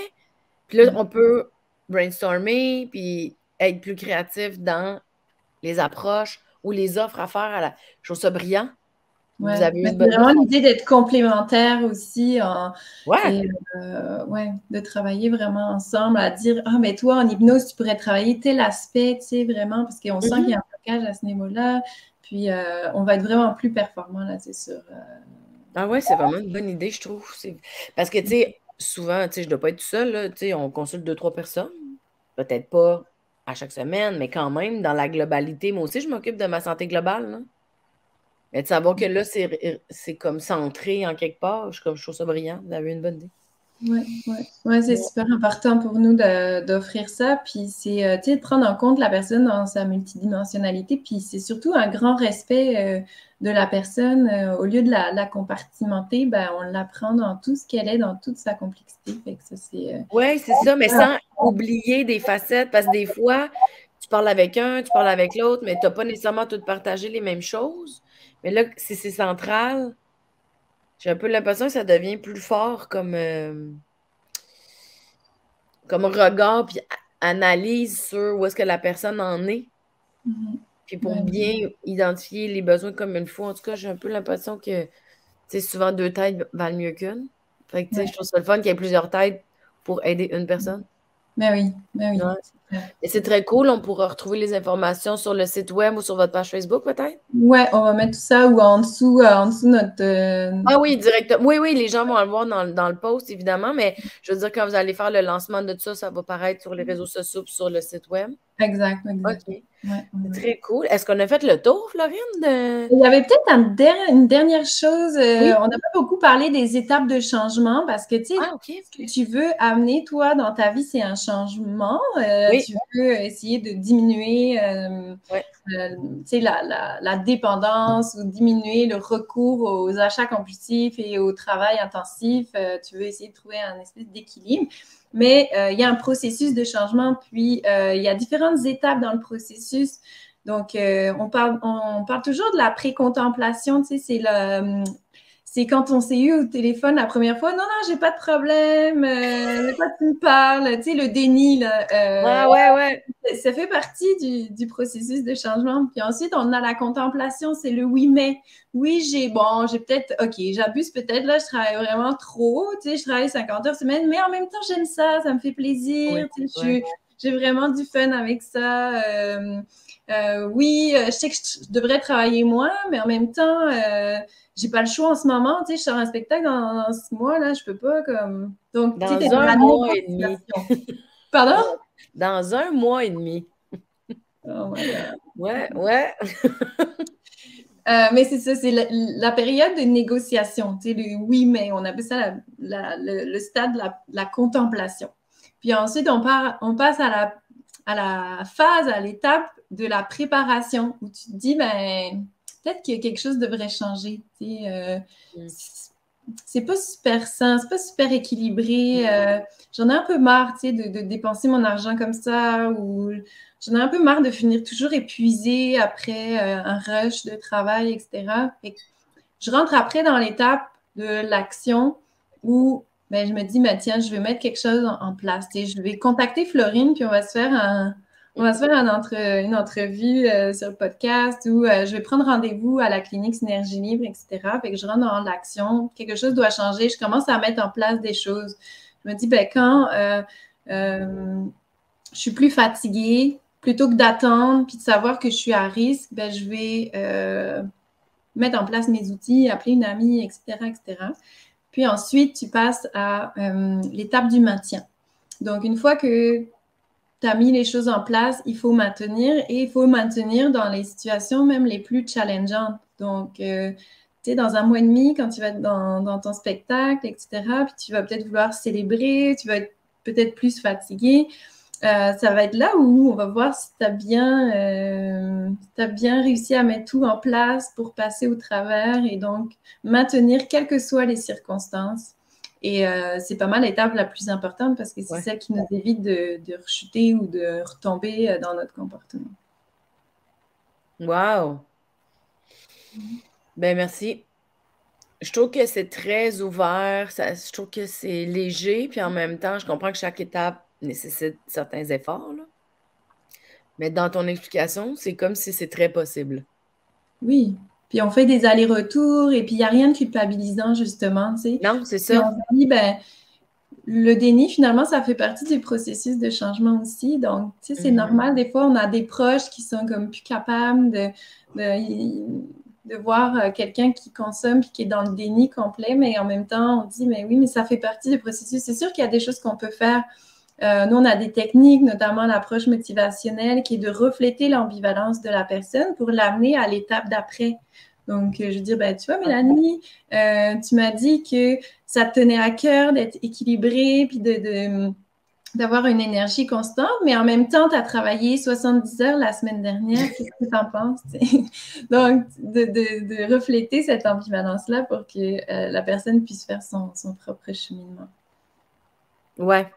Puis là, on peut brainstormer, puis être plus créatif dans les approches ou les offres à faire. Je trouve ça brillant. Ouais, c'est vraiment l'idée d'être complémentaire aussi de travailler vraiment ensemble à dire « Ah, mais toi, en hypnose, tu pourrais travailler tel aspect, tu sais, vraiment, parce qu'on sent qu'il y a un blocage à ce niveau-là. » Puis, on va être vraiment plus performant, là, c'est sûr. Ah ouais, c'est vraiment une bonne idée, je trouve. Parce que, tu sais, souvent, tu sais, je ne dois pas être tout seul, là, tu sais, on consulte 2-3 personnes, peut-être pas à chaque semaine, mais quand même, dans la globalité, moi aussi, je m'occupe de ma santé globale, là. Mais de savoir que là, c'est comme centré en quelque part, je trouve ça brillant. Vous avez une bonne idée. Oui, c'est super important pour nous d'offrir ça. Puis c'est de prendre en compte la personne dans sa multidimensionnalité. Puis c'est surtout un grand respect de la personne. Au lieu de la compartimenter, on l'apprend dans tout ce qu'elle est, dans toute sa complexité. Oui, c'est ça, mais sans oublier des facettes, parce que des fois, tu parles avec un, tu parles avec l'autre, mais tu n'as pas nécessairement toutes partagé les mêmes choses. Mais là, si c'est central, j'ai un peu l'impression que ça devient plus fort comme regard puis analyse sur où est-ce que la personne en est. Puis pour bien identifier les besoins comme il faut. En tout cas, j'ai un peu l'impression que souvent 2 têtes valent mieux qu'une. Fait que je trouve ça le fun qu'il y ait plusieurs têtes pour aider une personne. Mais oui. Ouais. Et c'est très cool. On pourra retrouver les informations sur le site web ou sur votre page Facebook, peut-être? Oui, on va mettre tout ça ou en dessous notre... Ah oui, directement. Oui, les gens vont le voir dans le post, évidemment, mais je veux dire, quand vous allez faire le lancement de tout ça, ça va paraître sur les réseaux sociaux et sur le site web. Exact. OK. Ouais. Très cool. Est-ce qu'on a fait le tour, Florine? Il y avait peut-être une dernière chose. On n'a pas beaucoup parlé des étapes de changement parce que, ce que tu veux amener, toi, dans ta vie, c'est un changement. Tu veux essayer de diminuer la dépendance ou diminuer le recours aux achats compulsifs et au travail intensif. Tu veux essayer de trouver un espèce d'équilibre. Mais il y a un processus de changement, puis il y a différentes étapes dans le processus. Donc, on parle toujours de la pré-contemplation, tu sais, c'est C'est quand on s'est eu au téléphone la première fois, non, non, j'ai pas de problème, pas tu me parles, tu sais, le déni, là. Ouais. Ça fait partie du processus de changement. Puis ensuite, on a la contemplation, c'est le oui, mais. Oui, j'ai peut-être, ok, j'abuse peut-être, là, je travaille vraiment trop, tu sais, je travaille 50 heures semaine, mais en même temps, j'aime ça, ça me fait plaisir, oui, tu sais, j'ai vraiment du fun avec ça. Oui, je sais que je devrais travailler moins, mais en même temps, j'ai pas le choix en ce moment. Tu sais, je sors un spectacle dans 6 mois, là, je peux pas comme. Donc, dans un mois et demi. Pardon? Dans 1 mois et demi. Oh my God. Ouais. Mais c'est ça, c'est la période de négociation. Tu sais, le oui, mais on appelle ça le stade de la contemplation. Puis ensuite, on passe à la phase, à l'étape de la préparation où tu te dis, ben, peut-être que quelque chose devrait changer. C'est pas super sain, c'est pas super équilibré. J'en ai un peu marre de dépenser mon argent comme ça, ou j'en ai un peu marre de finir toujours épuisée après un rush de travail, etc. Fait que je rentre après dans l'étape de l'action où ben, je me dis, ben, tiens, je vais mettre quelque chose en place. T'sais, je vais contacter Florine, puis on va se faire une entrevue sur le podcast ou je vais prendre rendez-vous à la clinique Synergie Libre, etc. Fait que je rentre dans l'action. Quelque chose doit changer. Je commence à mettre en place des choses. Je me dis, ben, quand je suis plus fatiguée, plutôt que d'attendre puis de savoir que je suis à risque, ben, je vais mettre en place mes outils, appeler une amie, etc., etc. Puis ensuite, tu passes à l'étape du maintien. Donc, une fois que tu as mis les choses en place, il faut maintenir et il faut maintenir dans les situations même les plus challengeantes. Donc, tu sais, dans 1 mois et demi, quand tu vas être dans ton spectacle, etc., puis tu vas peut-être vouloir célébrer, tu vas être peut-être plus fatigué. Ça va être là où on va voir si tu as bien réussi à mettre tout en place pour passer au travers et donc maintenir quelles que soient les circonstances. Et c'est pas mal l'étape la plus importante parce que c'est celle qui nous évite de rechuter ou de retomber dans notre comportement. Wow! Ben merci. Je trouve que c'est très ouvert, je trouve que c'est léger, puis en même temps, je comprends que chaque étape nécessite certains efforts, là. Mais dans ton explication, c'est comme si c'est très possible. Oui, puis on fait des allers-retours et puis il n'y a rien de culpabilisant, justement, tu sais. Non, c'est ça. Et on se dit, ben, le déni, finalement, ça fait partie du processus de changement aussi. Donc, tu sais, c'est normal. Des fois, on a des proches qui sont comme plus capables de voir quelqu'un qui consomme puis qui est dans le déni complet, mais en même temps, on dit, mais oui, mais ça fait partie du processus. C'est sûr qu'il y a des choses qu'on peut faire. Nous, on a des techniques, notamment l'approche motivationnelle qui est de refléter l'ambivalence de la personne pour l'amener à l'étape d'après. Donc, je veux dire, ben, tu vois, Mélanie, tu m'as dit que ça te tenait à cœur d'être équilibrée puis d'avoir une énergie constante, mais en même temps, tu as travaillé 70 heures la semaine dernière. Qu'est-ce que tu en penses? Donc, de refléter cette ambivalence-là pour que la personne puisse faire son propre cheminement. Ouais.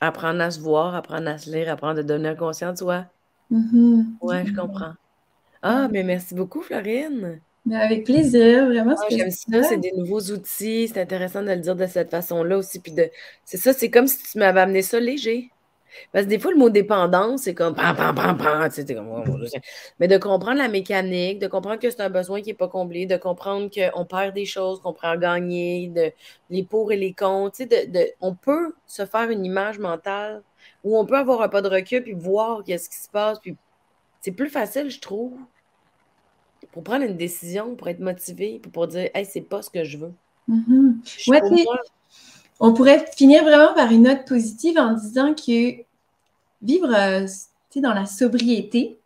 Apprendre à se voir, apprendre à se lire, apprendre à devenir conscient de soi. Ouais, je comprends. Ah, mais merci beaucoup, Florine. Mais avec plaisir, vraiment. Ah, j'aime ça, c'est des nouveaux outils. C'est intéressant de le dire de cette façon-là aussi. Puis c'est ça, c'est comme si tu m'avais amené ça léger. Parce que des fois, le mot dépendance, c'est comme pam, pam, pam, pam. Mais de comprendre la mécanique, de comprendre que c'est un besoin qui n'est pas comblé, de comprendre qu'on perd des choses, qu'on prend à gagner, les pour et les contre. On peut se faire une image mentale où on peut avoir un pas de recul puis voir ce qui se passe. Puis c'est plus facile, je trouve, pour prendre une décision, pour être motivé, pour dire hey, c'est pas ce que je veux. On pourrait finir vraiment par une note positive en disant que vivre dans la sobriété,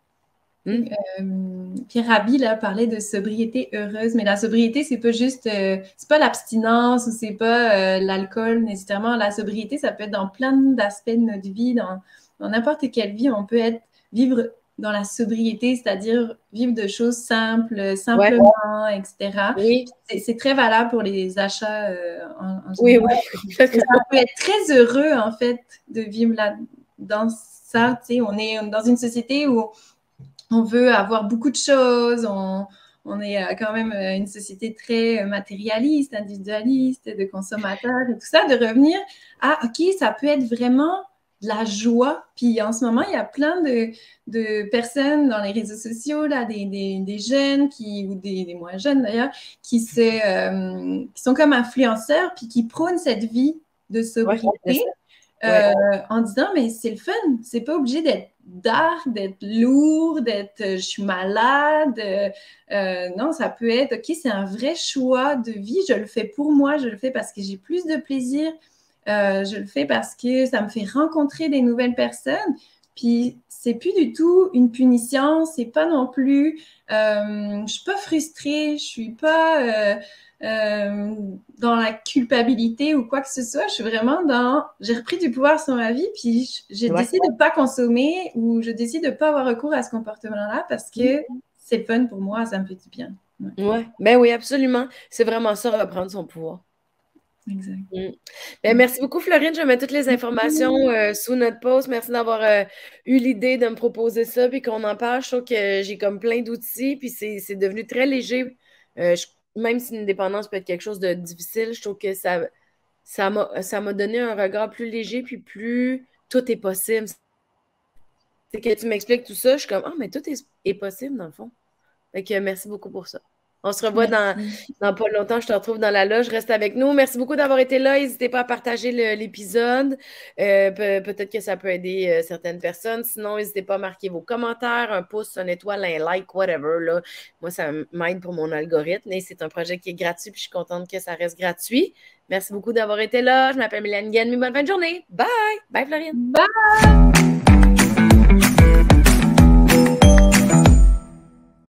Pierre Rabhi là, parlait de sobriété heureuse, mais la sobriété, c'est pas juste, c'est pas l'abstinence ou c'est pas l'alcool nécessairement. La sobriété, ça peut être dans plein d'aspects de notre vie, dans n'importe quelle vie, on peut vivre dans la sobriété, c'est-à-dire vivre de choses simples, simplement, etc. Oui. C'est très valable pour les achats en général. Oui. Ça peut être très heureux, en fait, de vivre dans ça. On est dans une société où on veut avoir beaucoup de choses, on, on est quand même une société très matérialiste, individualiste, de consommateurs et tout ça, de revenir à, OK, ça peut être vraiment de la joie. Puis en ce moment, il y a plein de personnes dans les réseaux sociaux, là, des jeunes qui, ou des moins jeunes d'ailleurs, qui sont comme influenceurs puis qui prônent cette vie de sobriété, en disant « mais c'est le fun, c'est pas obligé d'être dark, d'être lourd, d'être je suis malade. Non, ça peut être OK, c'est un vrai choix de vie, je le fais pour moi, je le fais parce que j'ai plus de plaisir. » je le fais parce que ça me fait rencontrer des nouvelles personnes. Puis, c'est plus du tout une punition, c'est pas non plus... je suis pas frustrée, je suis pas dans la culpabilité ou quoi que ce soit. Je suis vraiment dans... J'ai repris du pouvoir sur ma vie, puis j'ai décidé de pas consommer ou je décide de pas avoir recours à ce comportement-là parce que c'est fun pour moi, ça me fait du bien. Ouais. Ben oui, absolument. C'est vraiment ça, reprendre son pouvoir. Exact. Bien, merci beaucoup, Florine. Je mets toutes les informations sous notre post. Merci d'avoir eu l'idée de me proposer ça puis qu'on en parle. Je trouve que j'ai comme plein d'outils puis c'est devenu très léger. Même si une dépendance peut être quelque chose de difficile, je trouve que ça m'a donné un regard plus léger puis plus tout est possible. C'est que tu m'expliques tout ça, je suis comme « Ah, mais tout est possible dans le fond. » Fait que merci beaucoup pour ça. On se revoit dans pas longtemps. Je te retrouve dans la loge. Reste avec nous. Merci beaucoup d'avoir été là. N'hésitez pas à partager l'épisode. Peut-être que ça peut aider certaines personnes. Sinon, n'hésitez pas à marquer vos commentaires, un pouce, une étoile, un like, whatever. Là. Moi, ça m'aide pour mon algorithme. Et c'est un projet qui est gratuit, puis je suis contente que ça reste gratuit. Merci beaucoup d'avoir été là. Je m'appelle Mélanie Ghanimé. Bonne fin de journée. Bye! Bye, Florine! Bye!